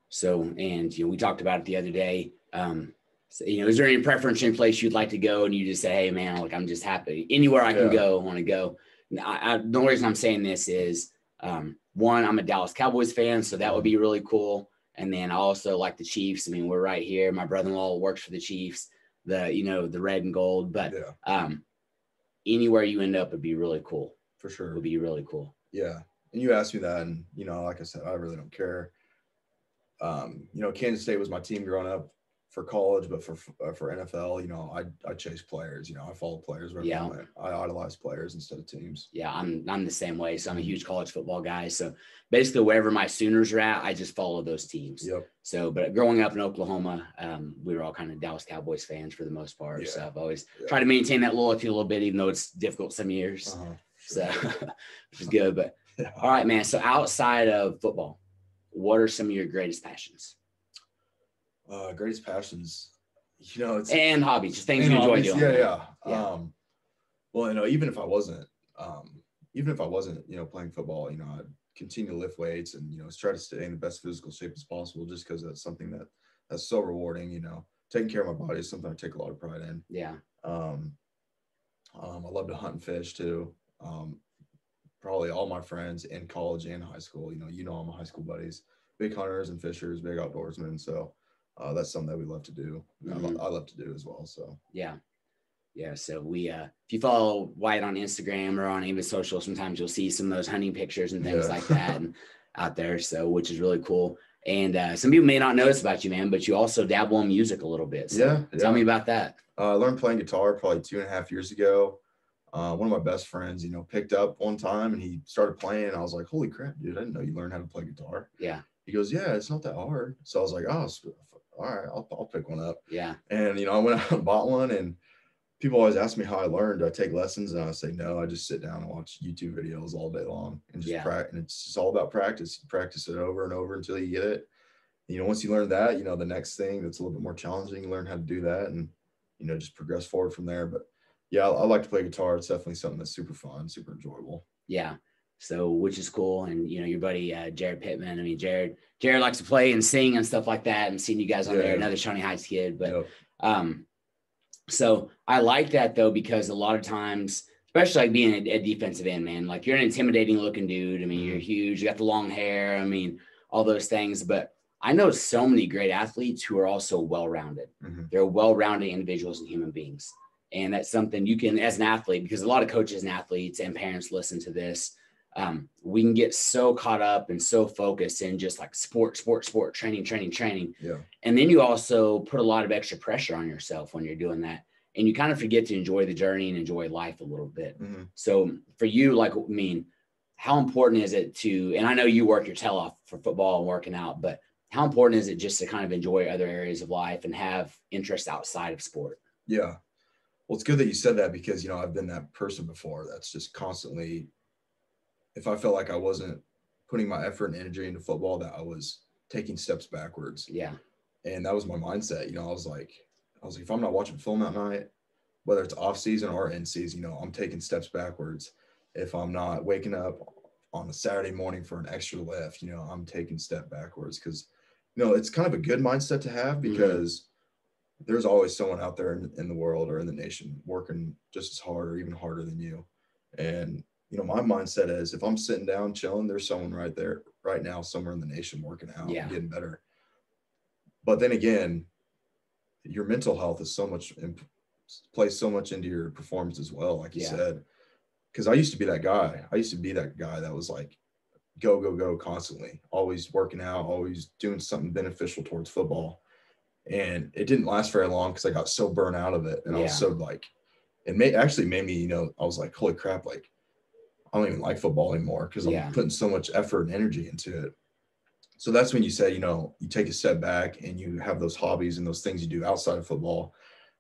So, and, we talked about it the other day. Is there any preference in place you'd like to go? And you just say, hey man, like, I'm just happy anywhere I can go. I want to go. The only reason I'm saying this is, one, I'm a Dallas Cowboys fan, so that would be really cool. And then I also like the Chiefs. I mean, we're right here. My brother-in-law works for the Chiefs, the red and gold, but, anywhere you end up would be really cool. For sure. It would be really cool. Yeah. And you asked me that, and, like I said, I really don't care. Kansas State was my team growing up for college, but for NFL, I chase players, I follow players. I idolize players instead of teams. Yeah. I'm the same way. So I'm a huge college football guy. So basically wherever my Sooners are at, I just follow those teams. Yep. So, but growing up in Oklahoma, we were all kind of Dallas Cowboys fans for the most part. Yeah. So I've always tried to maintain that loyalty a little bit, even though it's difficult some years. Sure. So which is good, but all right, man. So outside of football, what are some of your greatest passions? It's and hobbies, just things you enjoy doing. Yeah. Well, even if I wasn't, playing football, I'd continue to lift weights and, try to stay in the best physical shape as possible, just because that's something that's so rewarding, taking care of my body is something I take a lot of pride in. Yeah. I love to hunt and fish too. Probably all my friends in college and high school, all my high school buddies, big hunters and fishers, big outdoorsmen. So that's something that we love to do. I love to do as well. So, yeah. So we, if you follow Wyatt on Instagram or on Ava Social, sometimes you'll see some of those hunting pictures and things like that and out there. So, which is really cool. And some people may not notice about you, man, but you also dabble in music a little bit. So tell me about that. I learned playing guitar probably 2.5 years ago. One of my best friends, picked up one time and he started playing. I was like, holy crap, dude, I didn't know you learned how to play guitar. Yeah. He goes, yeah, it's not that hard. So I was like, oh, all right, I'll pick one up. Yeah. And, I went out and bought one, and people always ask me how I learned. Do I take lessons? And I say, no, I just sit down and watch YouTube videos all day long and just practice. And it's just all about practice. You practice it over and over until you get it. you know, once you learn that, you know, the next thing that's a little bit more challenging, you learn how to do that and, you know, just progress forward from there. But yeah, I like to play guitar. It's definitely something that's super fun, super enjoyable. Yeah. So, which is cool. And, you know, your buddy, Jared Pittman, I mean, Jared likes to play and sing and stuff like that. And seeing you guys on there, another Shawnee Heights kid, but, so I like that though, because a lot of times, especially like being a defensive end, man, like you're an intimidating looking dude. I mean, you're huge, you got the long hair. I mean, all those things, but I know so many great athletes who are also well-rounded. They're well-rounded individuals and human beings. And that's something you can, as an athlete, because a lot of coaches and athletes and parents listen to this. We can get so caught up and so focused in just like sport, training. Yeah. And then you also put a lot of extra pressure on yourself when you're doing that. And you kind of forget to enjoy the journey and enjoy life a little bit. So for you, like, I mean, how important is it to, and I know you work your tail off for football and working out, but how important is it just to kind of enjoy other areas of life and have interests outside of sport? Yeah. Well, it's good that you said that because, you know, I've been that person before. That's just constantly, if I felt like I wasn't putting my effort and energy into football, that I was taking steps backwards. Yeah. And that was my mindset. You know, I was like, if I'm not watching film at night, whether it's off season or in season, you know, I'm taking steps backwards. If I'm not waking up on a Saturday morning for an extra lift, you know, I'm taking step backwards because, you know, it's kind of a good mindset to have because there's always someone out there in the world or in the nation working just as hard or even harder than you. And, you know, my mindset is if I'm sitting down chilling, there's someone right there right now, somewhere in the nation working out, getting better. But then again, your mental health is so much plays so much into your performance as well. Like you said, because I used to be that guy. I used to be that guy that was like, go, go, go constantly, always working out, always doing something beneficial towards football. And it didn't last very long because I got so burnt out of it. And I was so like, it actually made me, you know, I was like, holy crap, like, I don't even like football anymore because I'm putting so much effort and energy into it. So that's when you say, you know, you take a step back and you have those hobbies and those things you do outside of football.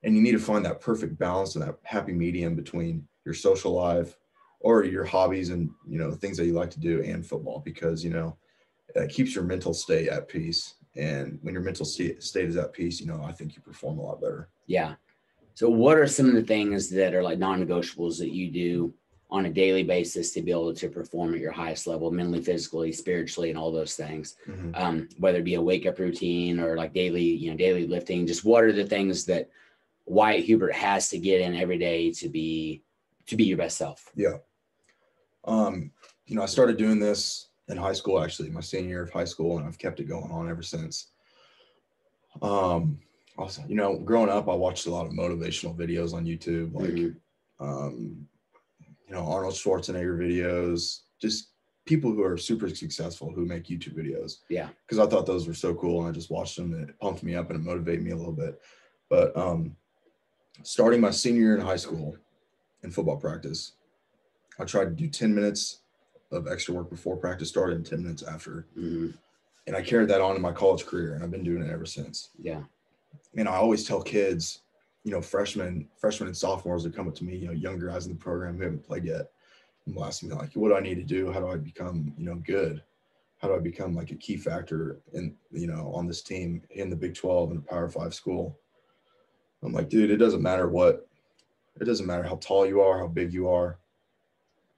And you need to find that perfect balance and that happy medium between your social life or your hobbies and, you know, things that you like to do and football because, you know, it keeps your mental state at peace. And when your mental state is at peace, you know, I think you perform a lot better. Yeah. So what are some of the things that are like non-negotiables that you do on a daily basis to be able to perform at your highest level, mentally, physically, spiritually, and all those things, whether it be a wake up routine or like daily, you know, daily lifting, just what are the things that Wyatt Hubert has to get in every day to be your best self? Yeah. You know, I started doing this in high school, actually, my senior year of high school, and I've kept it going on ever since. Also, you know, growing up, I watched a lot of motivational videos on YouTube, like, you know, Arnold Schwarzenegger videos, just people who are super successful who make YouTube videos. Yeah. Because I thought those were so cool, and I just watched them, and it pumped me up, and it motivated me a little bit. But starting my senior year in high school in football practice, I tried to do 10 minutes of extra work before practice started and 10 minutes after. And I carried that on in my college career, and I've been doing it ever since. Yeah. And I always tell kids, you know, freshmen and sophomores that come up to me, you know, younger guys in the program who haven't played yet, and they'll ask me like, what do I need to do? How do I become, you know, good? How do I become like a key factor in, you know, on this team in the Big 12 and the Power 5 school? I'm like, dude, it doesn't matter what, it doesn't matter how tall you are, how big you are,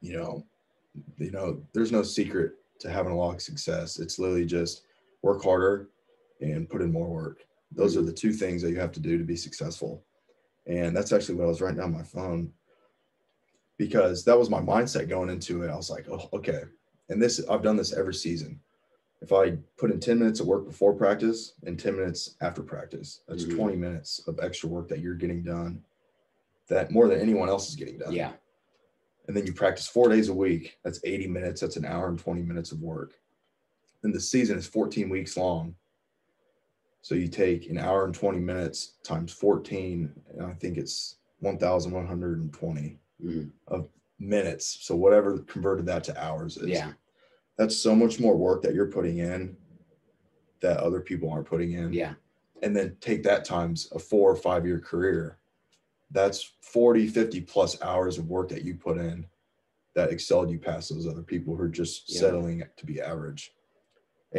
you know, there's no secret to having a lot of success. It's literally just work harder and put in more work. Those are the two things that you have to do to be successful. And that's actually what I was writing down on my phone because that was my mindset going into it. I was like, oh, okay. And this, I've done this every season. If I put in 10 minutes of work before practice and 10 minutes after practice, that's 20 minutes of extra work that you're getting done that more than anyone else is getting done. Yeah. And then you practice 4 days a week. That's 80 minutes. That's an hour and 20 minutes of work. Then the season is 14 weeks long. So you take an hour and 20 minutes times 14, and I think it's 1,120 of minutes. So whatever converted that to hours is. Yeah. That's so much more work that you're putting in that other people aren't putting in. Yeah. And then take that times a 4 or 5 year career. That's 40, 50 plus hours of work that you put in that excelled you past those other people who are just settling to be average.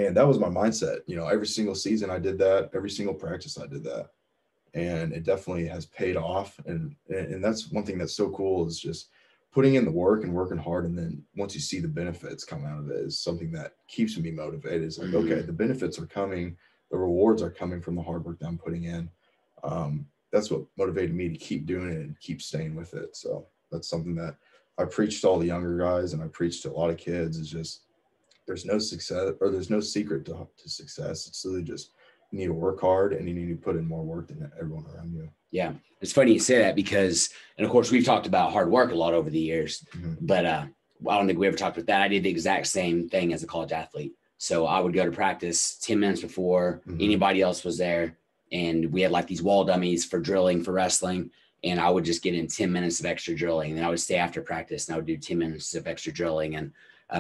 And that was my mindset. You know, every single season I did that, every single practice I did that. And it definitely has paid off. And that's one thing that's so cool, is just putting in the work and working hard. And then once you see the benefits come out of it, is something that keeps me motivated. It's like, okay, the benefits are coming. The rewards are coming from the hard work that I'm putting in. That's what motivated me to keep doing it and keep staying with it. So that's something that I preach to all the younger guys, and I preach to a lot of kids, is just, there's no success, or there's no secret to success. It's really just, you need to work hard, and you need to put in more work than everyone around you. Yeah. It's funny you say that, because, and of course we've talked about hard work a lot over the years, but I don't think we ever talked about that. I did the exact same thing as a college athlete. So I would go to practice 10 minutes before anybody else was there. And we had like these wall dummies for drilling, for wrestling. And I would just get in 10 minutes of extra drilling. And then I would stay after practice and I would do 10 minutes of extra drilling. And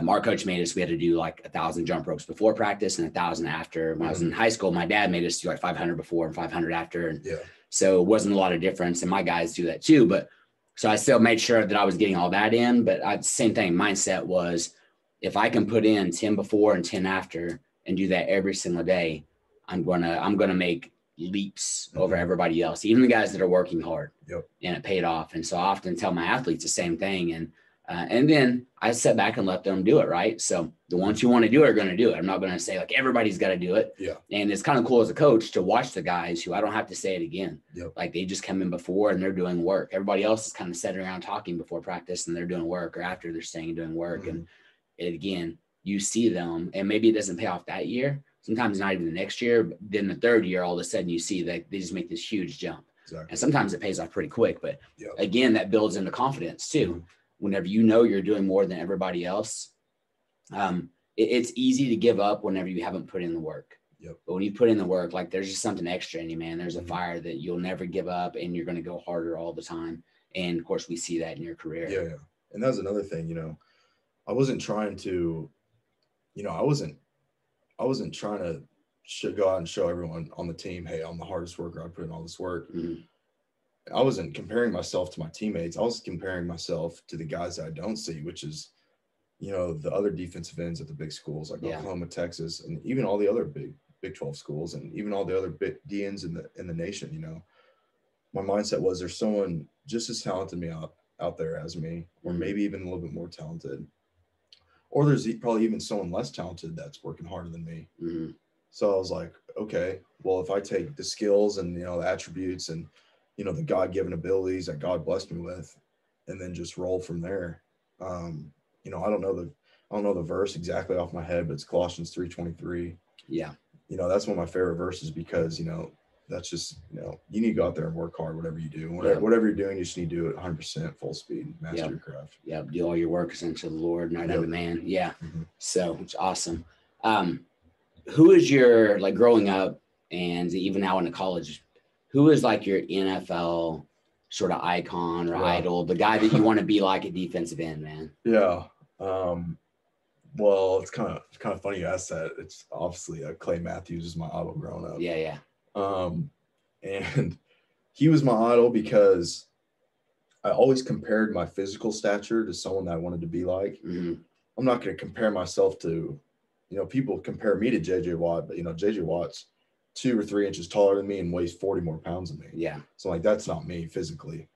our coach made us, we had to do like 1,000 jump ropes before practice and 1,000 after. When I was in high school, my dad made us do like 500 before and 500 after. And so it wasn't a lot of difference. And my guys do that too. But so I still made sure that I was getting all that in, but same thing. Mindset was, if I can put in 10 before and 10 after and do that every single day, I'm going to make leaps over everybody else, even the guys that are working hard. And it paid off. And so I often tell my athletes the same thing. And then I sat back and let them do it. Right. So the ones who want to do it are going to do it. I'm not going to say like, everybody's got to do it. Yeah. And it's kind of cool as a coach to watch the guys who I don't have to say it again. Like they just come in before and they're doing work. Everybody else is kind of sitting around talking before practice and they're doing work, or after they're staying and doing work. And again, you see them, and maybe it doesn't pay off that year. Sometimes not even the next year, but then the third year, all of a sudden you see that they just make this huge jump. And sometimes it pays off pretty quick, but again, that builds into confidence too. Whenever you know you're doing more than everybody else, it's easy to give up whenever you haven't put in the work. But when you put in the work, like there's just something extra in you, man. There's a fire that you'll never give up, and you're going to go harder all the time. And of course, we see that in your career. And that's another thing, you know, I wasn't trying to, you know, I wasn't trying to go out and show everyone on the team, hey, I'm the hardest worker. I put in all this work. I wasn't comparing myself to my teammates. I was comparing myself to the guys that I don't see, which is, you know, the other defensive ends at the big schools like Oklahoma, Texas, and even all the other Big 12 schools, and even all the other big DNs in the nation. You know, my mindset was, there's someone just as talented me out there as me, or maybe even a little bit more talented, or there's probably even someone less talented that's working harder than me. So I was like, okay, well, if I take the skills and, you know, the attributes and, you know, the God-given abilities that God blessed me with, and then just roll from there. You know, I don't know the verse exactly off my head, but it's Colossians 3:23. Yeah. You know, that's one of my favorite verses, because, you know, that's just, you know, you need to go out there and work hard, whatever you do, whatever you're doing, you just need to do it 100% full speed, master your craft. Do all your work unto the Lord, not unto man. So it's awesome. Who is your, like growing up and even now into college, who is like your NFL sort of icon or idol, the guy that you want to be like a defensive end, man? Well, it's kind of funny you asked that. It's obviously Clay Matthews is my idol growing up. And he was my idol because I always compared my physical stature to someone that I wanted to be like. I'm not going to compare myself to, you know, people compare me to J.J. Watt, but, you know, J.J. Watt's 2 or 3 inches taller than me and weighs 40 more pounds than me. So, like, that's not me physically.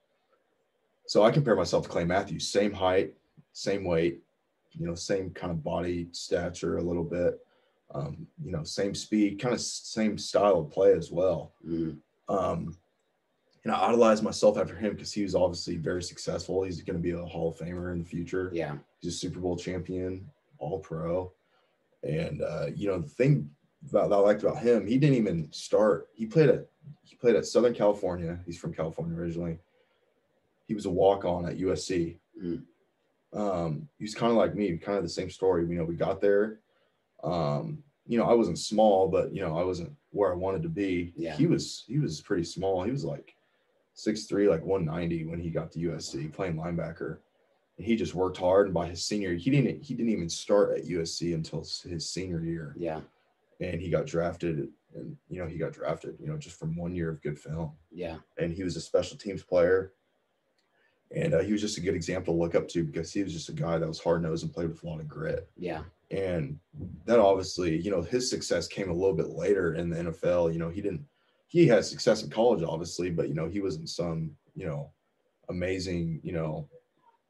So I compare myself to Clay Matthews, same height, same weight, you know, same kind of body stature a little bit. You know, same speed, kind of same style of play as well. And I idolized myself after him because he was obviously very successful. He's going to be a Hall of Famer in the future. He's a Super Bowl champion, all pro. And, you know, the thing that I liked about him, he didn't even start. He played at Southern California. He's from California originally. He was a walk-on at USC. He was kind of like me, kind of the same story. You know, we got there. You know, I wasn't small, but, you know, I wasn't where I wanted to be. He was pretty small. He was like 6'3", like 190 when he got to USC playing linebacker, and he just worked hard. And by his senior, he didn't even start at USC until his senior year. And he got drafted, and, you know, just from 1 year of good film. And he was a special teams player, and he was just a good example to look up to, because he was just a guy that was hard-nosed and played with a lot of grit. And that obviously, you know, his success came a little bit later in the NFL. You know, he had success in college, obviously, but, you know, he wasn't some, you know, amazing, you know,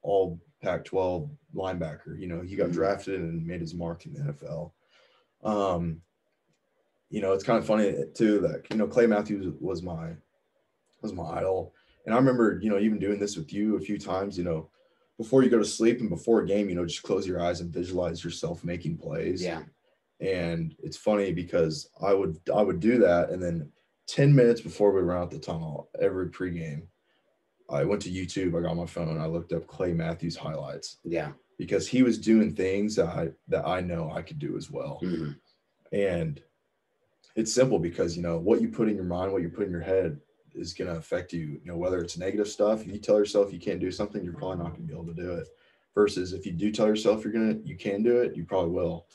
all Pac-12 linebacker. You know, he got drafted and made his mark in the NFL. You know, it's kind of funny too that, you know, Clay Matthews was my idol. And I remember, you know, even doing this with you a few times, you know, before you go to sleep and before a game, you know, just close your eyes and visualize yourself making plays. Yeah. And it's funny because I would do that. And then 10 minutes before we ran out the tunnel, every pregame, I went to YouTube, I got my phone, I looked up Clay Matthews highlights. Yeah. Because he was doing things that I know I could do as well. Mm-hmm. And it's simple because, you know, what you put in your mind, what you put in your head is going to affect you, you know, whether it's negative stuff. If you tell yourself you can't do something, you're probably not going to be able to do it. Versus if you do tell yourself you can do it, you probably will.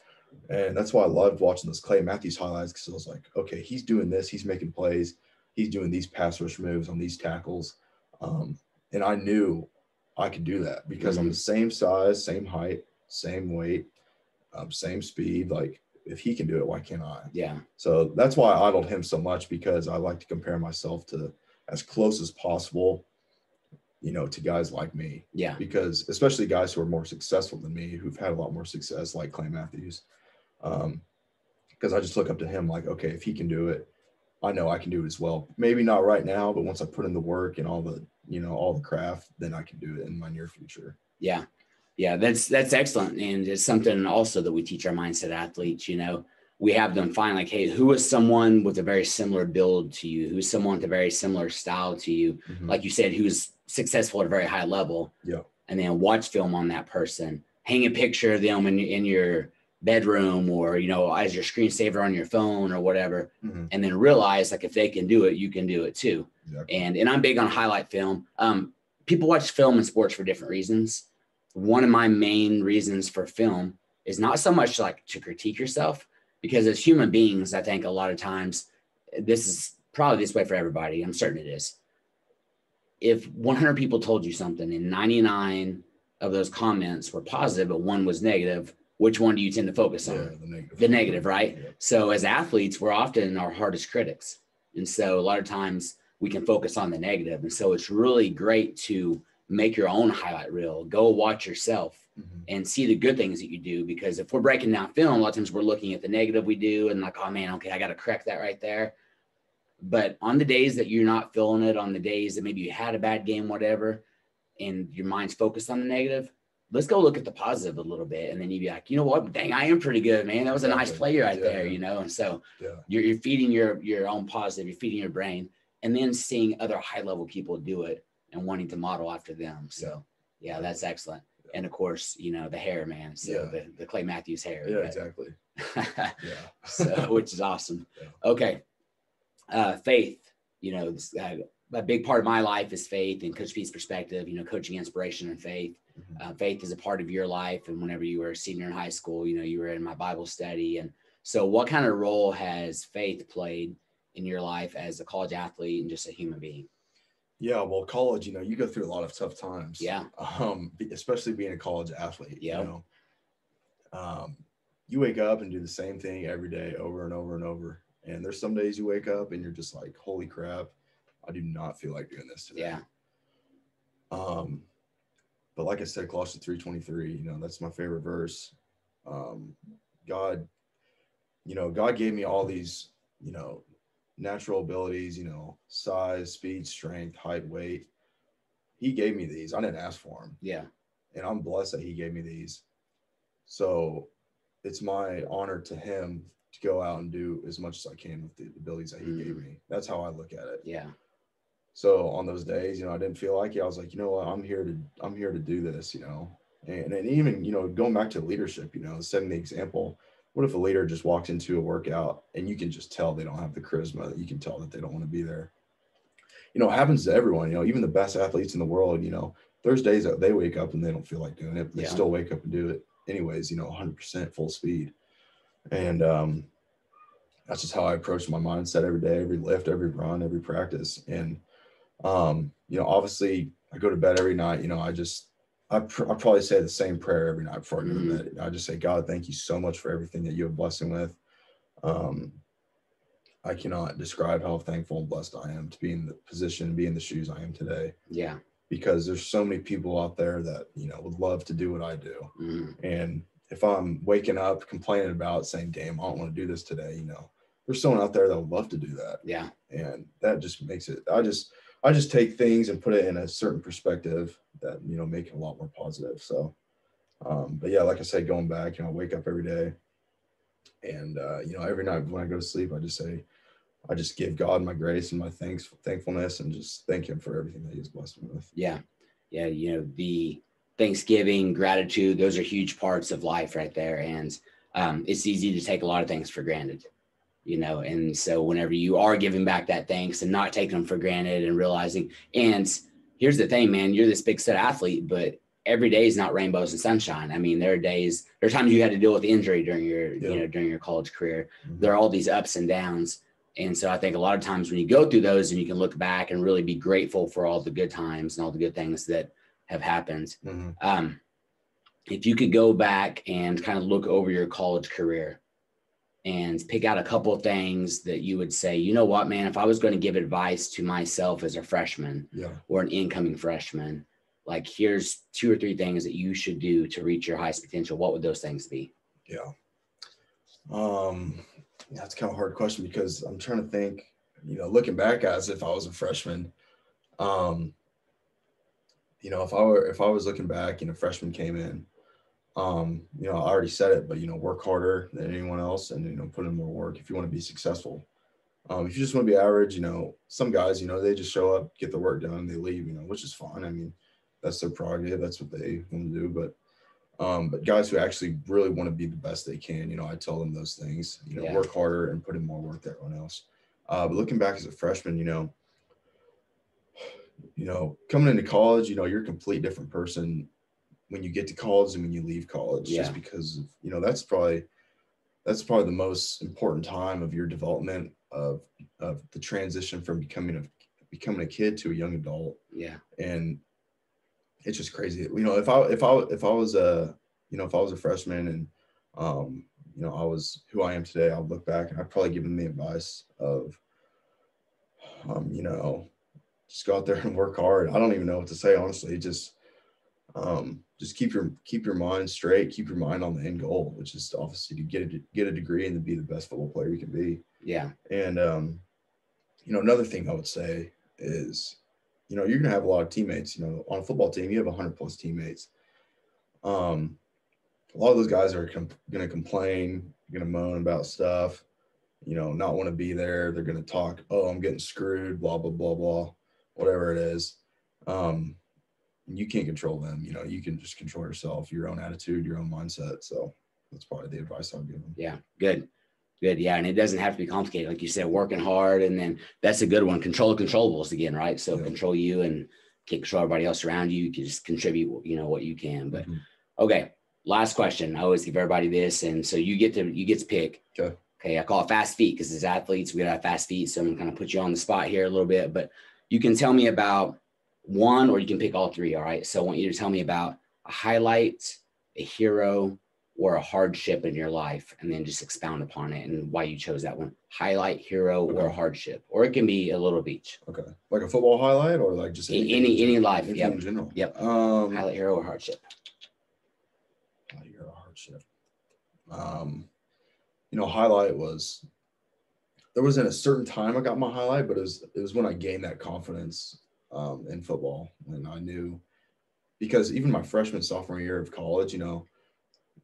And that's why I loved watching those Clay Matthews highlights, because I was like, okay, he's doing this, he's making plays, he's doing these pass rush moves on these tackles. And I knew I could do that because I'm the same size, same height, same weight, same speed. Like, if he can do it, why can't I? Yeah. So that's why I idolized him so much, because I like to compare myself to as close as possible, you know, to guys like me. Yeah. Because especially guys who are more successful than me, who've had a lot more success, like Clay Matthews. Because I just look up to him like, okay, if he can do it, I know I can do it as well. Maybe not right now, but once I put in the work and all the, you know, all the craft, then I can do it in my near future. Yeah. Yeah, that's excellent. And it's something also that we teach our mindset athletes. You know, we have them find like, hey, who is someone with a very similar build to you? Who's someone with a very similar style to you? Mm-hmm. Like you said, who's successful at a very high level. Yeah. And then watch film on that person, hang a picture of them in your bedroom or, you know, as your screensaver on your phone or whatever. Mm-hmm. And then realize like, if they can do it, you can do it too. Exactly. And I'm big on highlight film. People watch film and sports for different reasons. One of my main reasons for film is not so much like to critique yourself, because as human beings, I think a lot of times this is probably this way for everybody. I'm certain it is. If 100 people told you something and 99 of those comments were positive, but one was negative, which one do you tend to focus on? Yeah, the negative, right? Yeah. So as athletes, we're often our hardest critics. And so a lot of times we can focus on the negative. And so it's really great to make your own highlight reel, go watch yourself and see the good things that you do. Because if we're breaking down film, a lot of times we're looking at the negative we do and like, oh man, okay, I got to correct that right there. But on the days that you're not feeling it, on the days that maybe you had a bad game, whatever, and your mind's focused on the negative, let's go look at the positive a little bit. And then you'd be like, you know what, dang, I am pretty good, man. That was a nice play right there, you know? And so you're feeding your own positive, you're feeding your brain, and then seeing other high level people do it and wanting to model after them. So yeah, that's excellent. And of course, you know, the hair, man. So the Clay Matthews hair. Yeah, exactly. So, which is awesome. Yeah. Okay. Faith, you know, a big part of my life is faith and Coach P's perspective, you know, coaching inspiration and faith. Faith is a part of your life. And whenever you were a senior in high school, you know, you were in my Bible study. And so what kind of role has faith played in your life as a college athlete and just a human being? Yeah, well, college, you know, you go through a lot of tough times. Yeah. Especially being a college athlete. Yeah. You know, you wake up and do the same thing every day over and over and over. And there's some days you wake up and you're just like, holy crap, I do not feel like doing this today. Yeah. But like I said, Colossians 3:23, you know, that's my favorite verse. God gave me all these, you know, natural abilities, you know, size, speed, strength, height, weight. He gave me these. I didn't ask for them. Yeah. And I'm blessed that he gave me these. So it's my honor to him to go out and do as much as I can with the abilities that he gave me. That's how I look at it. Yeah. So on those days, you know, I didn't feel like it. I was like, you know what, I'm here to do this, you know. And even, you know, going back to leadership, you know, setting the example. What if a leader just walks into a workout and you can just tell they don't have the charisma, that you can tell that they don't want to be there? You know, it happens to everyone, you know, even the best athletes in the world, you know, there's days that they wake up and they don't feel like doing it, but they still wake up and do it anyways, you know, 100% full speed. And that's just how I approach my mindset every day, every lift, every run, every practice. And, you know, obviously I go to bed every night, you know, I just I probably say the same prayer every night before I go to bed. I just say, God, thank you so much for everything that you have blessed me with. I cannot describe how thankful and blessed I am to be in the position, be in the shoes I am today. Yeah. Because there's so many people out there that, you know, would love to do what I do. And if I'm waking up complaining about saying, damn, I don't want to do this today, you know, there's someone out there that would love to do that. Yeah. And that just makes it, I just take things and put it in a certain perspective that, you know, make it a lot more positive. So, but yeah, like I said, going back, you know, I wake up every day and, you know, every night when I go to sleep, I just say, I just give God my grace and my thankfulness and just thank him for everything that he's blessed me with. Yeah. Yeah. You know, the thanksgiving, gratitude, those are huge parts of life right there. And it's easy to take a lot of things for granted, you know? And so whenever you are giving back that thanks and not taking them for granted and realizing, and here's the thing, man, you're this big set athlete, but every day is not rainbows and sunshine. I mean, there are times you had to deal with injury during your, you know, during your college career, there are all these ups and downs. And so I think a lot of times when you go through those and you can look back and really be grateful for all the good times and all the good things that have happened. If you could go back and kind of look over your college career and pick out a couple of things that you would say, you know what, man, if I was going to give advice to myself as a freshman or an incoming freshman, like here's 2 or 3 things that you should do to reach your highest potential, what would those things be? Yeah. Yeah, it's kind of a hard question because I'm trying to think, you know, looking back as if I was a freshman, you know, if I was looking back, you know, freshman came in, you know, I already said it, but, you know, work harder than anyone else and, you know, put in more work if you want to be successful. If you just want to be average, you know, some guys, you know, they just show up, get the work done, they leave, you know, which is fine. I mean, that's their prerogative. That's what they want to do. But guys who actually really want to be the best they can, you know, I tell them those things, you know, work harder and put in more work than everyone else. But looking back as a freshman, you know, coming into college, you know, you're a complete different person when you get to college and when you leave college, just because, you know, that's probably the most important time of your development of the transition from becoming a kid to a young adult. Yeah. And it's just crazy. You know, if I was a freshman and, you know, I was who I am today, I'll look back and I've probably given the advice of, you know, just go out there and work hard. I don't even know what to say, honestly. Just keep your mind straight, keep your mind on the end goal, which is obviously to get a degree and to be the best football player you can be. Yeah. And, you know, another thing I would say is, you know, you're going to have a lot of teammates, you know, on a football team, you have 100+ teammates. A lot of those guys are going to complain, going to moan about stuff, you know, not want to be there. They're going to talk, oh, I'm getting screwed, blah, blah, blah, blah, whatever it is. You can't control them. You know, you can just control yourself, your own attitude, your own mindset. So that's probably the advice I'll give them. Yeah. Good. Yeah. And it doesn't have to be complicated. Like you said, working hard. And then that's a good one. Control the controllables again, right? So control you and can't control everybody else around you. You can just contribute, you know, what you can, but okay. Last question. I always give everybody this. And so you get to pick. Okay. I call it fast feet because as athletes, we got fast feet. So I'm going to kind of put you on the spot here a little bit, but you can tell me about one, or you can pick all three. All right. So I want you to tell me about a highlight, a hero, or a hardship in your life, and then just expound upon it and why you chose that one. Highlight, hero, or a hardship, or it can be a little of each. Okay, like a football highlight, or like just any life, in general. Yep. Highlight, hero, or hardship. Highlight, hero, hardship. You know, highlight was there wasn't a certain time I got my highlight, but it was when I gained that confidence in football, and I knew because even my freshman, sophomore year of college, you know.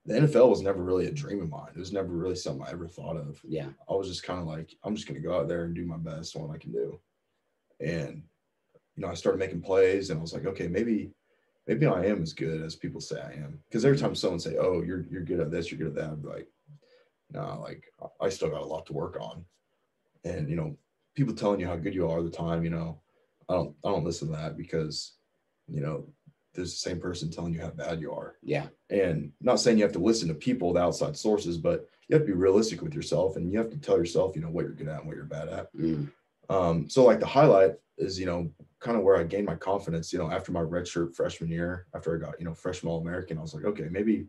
The NFL was never really a dream of mine. It was never really something I ever thought of. Yeah. I was just kind of like, I'm just going to go out there and do my best on what I can do. And, you know, I started making plays and I was like, okay, maybe I am as good as people say I am. Because every time someone say, oh, you're good at this, you're good at that, I'd be like, nah, like I still got a lot to work on. And, you know, people telling you how good you are all the time, you know, I don't listen to that because, you know, there's the same person telling you how bad you are. Yeah. And not saying you have to listen to people, the outside sources, but you have to be realistic with yourself and you have to tell yourself, you know, what you're good at and what you're bad at. So like the highlight is, you know, kind of where I gained my confidence, you know, after my redshirt freshman year, after I got, you know, freshman All-American, I was like, okay, maybe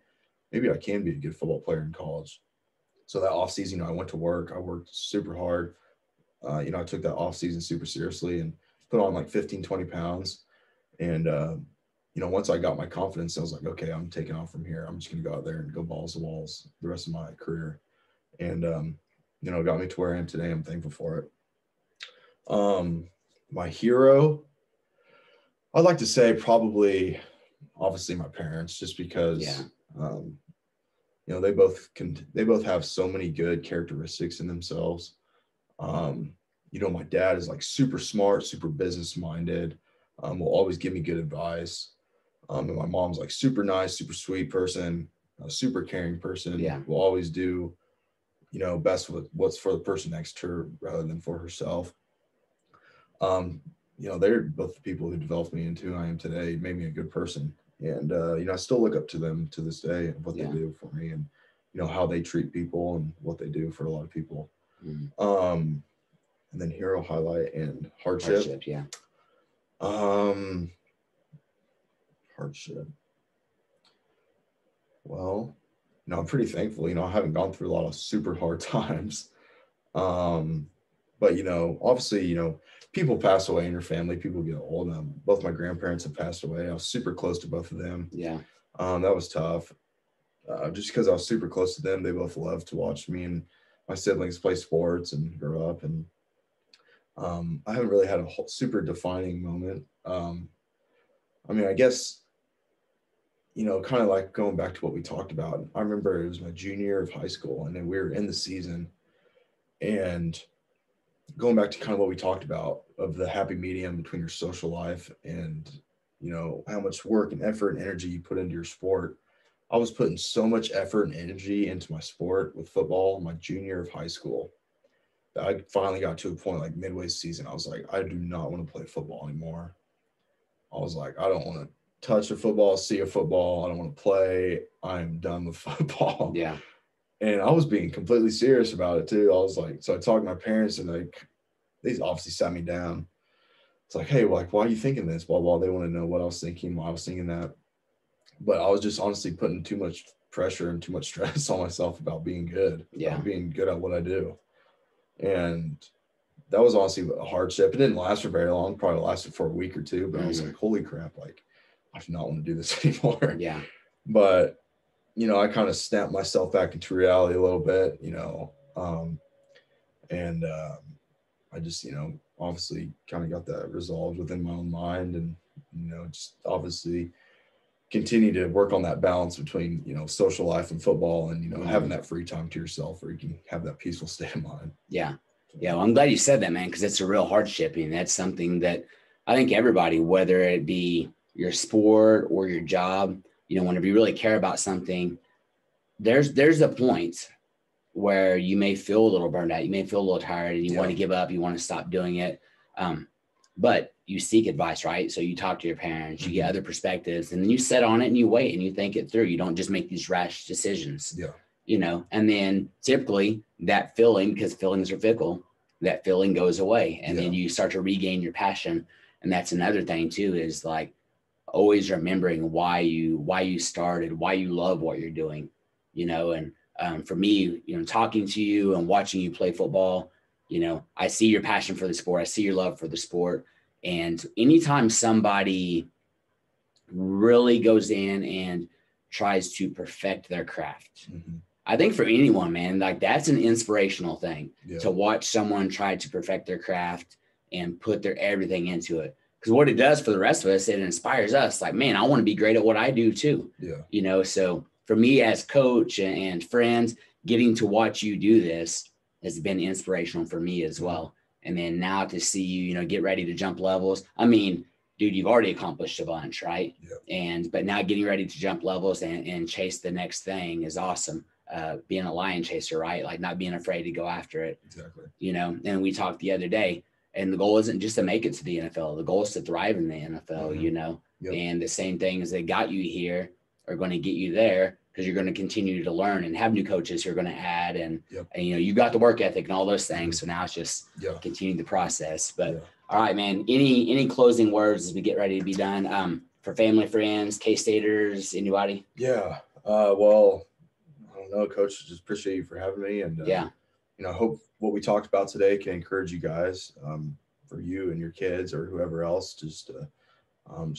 I can be a good football player in college. So that off season, you know, I went to work, I worked super hard. You know, I took that off season super seriously and put on like 15, 20 pounds. And, you know, once I got my confidence, I was like, okay, I'm taking off from here. I'm just going to go out there and go balls to walls the rest of my career. And, you know, it got me to where I am today. I'm thankful for it. My hero, I'd like to say probably, obviously my parents, just because, you know, they both have so many good characteristics in themselves. You know, my dad is like super smart, super business minded, will always give me good advice. And my mom's like super nice, super sweet person, a super caring person. Yeah. Will always do, you know, best with what's for the person next to her rather than for herself. You know, they're both the people who developed me into who I am today, made me a good person. And, you know, I still look up to them to this day and what they do for me and, you know, how they treat people and what they do for a lot of people. And then hero, highlight, and hardship. Hardship. Well, you know, I'm pretty thankful, you know, I haven't gone through a lot of super hard times. But, you know, obviously, you know, people pass away in your family, people get old. Both my grandparents have passed away. I was super close to both of them. Yeah. That was tough. Just because I was super close to them, they both loved to watch me and my siblings play sports and grow up. And I haven't really had a whole super defining moment. I mean, I guess, you know, kind of like going back to what we talked about. I remember it was my junior year of high school, and then we were in the season. And going back to kind of what we talked about of the happy medium between your social life and, you know, how much work and effort and energy you put into your sport. I was putting so much effort and energy into my sport with football my junior year of high school that I finally got to a point like midway season. I was like, I do not want to play football anymore. I was like, I don't want to touch a football, see a football. I don't want to play. I'm done with football. Yeah. And I was being completely serious about it too. I was like, so I talked to my parents and like, they obviously sat me down. It's like, hey, like, why are you thinking this? Blah, blah. They want to know what I was thinking, why I was thinking that. But I was just honestly putting too much pressure and too much stress on myself about being good, about being good at what I do. And that was honestly a hardship. It didn't last for very long, probably lasted for a week or two, but I was like, holy crap, like, I do not want to do this anymore. Yeah. But, you know, I kind of snapped myself back into reality a little bit, you know, and I just, you know, obviously kind of got that resolved within my own mind and, you know, just obviously continue to work on that balance between, you know, social life and football and, you know, having that free time to yourself where you can have that peaceful state of mind. Yeah. Yeah. Well, I'm glad you said that, man, because it's a real hardship. And that's something that I think everybody, whether it be your sport or your job, you know, whenever you really care about something, there's a point where you may feel a little burned out. You may feel a little tired and you want to give up. You want to stop doing it. But you seek advice, right? So you talk to your parents, you get other perspectives, and then you sit on it and you wait and you think it through. You don't just make these rash decisions, you know, and then typically that feeling, because feelings are fickle, that feeling goes away. And then you start to regain your passion. And that's another thing too, is like always remembering why you started, why you love what you're doing, you know, and for me, you know, talking to you and watching you play football, you know, I see your passion for the sport. I see your love for the sport. And anytime somebody really goes in and tries to perfect their craft, I think for anyone, man, like that's an inspirational thing to watch someone try to perfect their craft and put their everything into it. Because what it does for the rest of us, it inspires us. Like, man, I want to be great at what I do too. Yeah. You know, so for me as coach and friends, getting to watch you do this has been inspirational for me as well. And then now to see you, you know, get ready to jump levels. I mean, dude, you've already accomplished a bunch, right? Yeah. And, but now getting ready to jump levels and chase the next thing is awesome. Being a lion chaser, right? Like not being afraid to go after it. Exactly. You know, and we talked the other day and the goal isn't just to make it to the NFL. The goal is to thrive in the NFL, you know, and the same things that got you here are going to get you there. because you're going to continue to learn and have new coaches who are going to add and you know, you got the work ethic and all those things. So now it's just continuing the process. But all right, man, any closing words as we get ready to be done for family, friends, K-Staters, anybody? Yeah. Well, I don't know, Coach, just appreciate you for having me. And, you know, hope what we talked about today can encourage you guys, for you and your kids or whoever else, just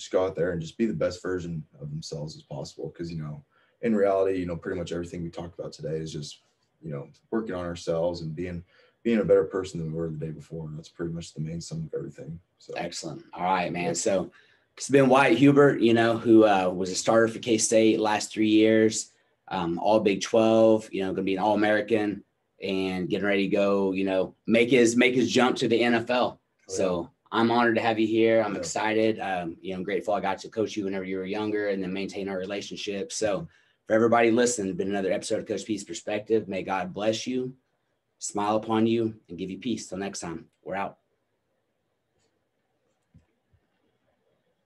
go out there and just be the best version of themselves as possible. Cause, you know, in reality, you know, pretty much everything we talked about today is just, you know, working on ourselves and being a better person than we were the day before. And that's pretty much the main sum of everything. So excellent. All right, man. So it's been Wyatt Hubert, you know, who was a starter for K-State last 3 years, all Big 12, you know, going to be an All-American and getting ready to go, you know, make his jump to the NFL. Oh, yeah. So I'm honored to have you here. I'm excited. You know, I'm grateful I got to coach you whenever you were younger and then maintain our relationship. So for everybody listening, it's been another episode of Coach P's Perspective. May God bless you, smile upon you, and give you peace. Till next time, we're out.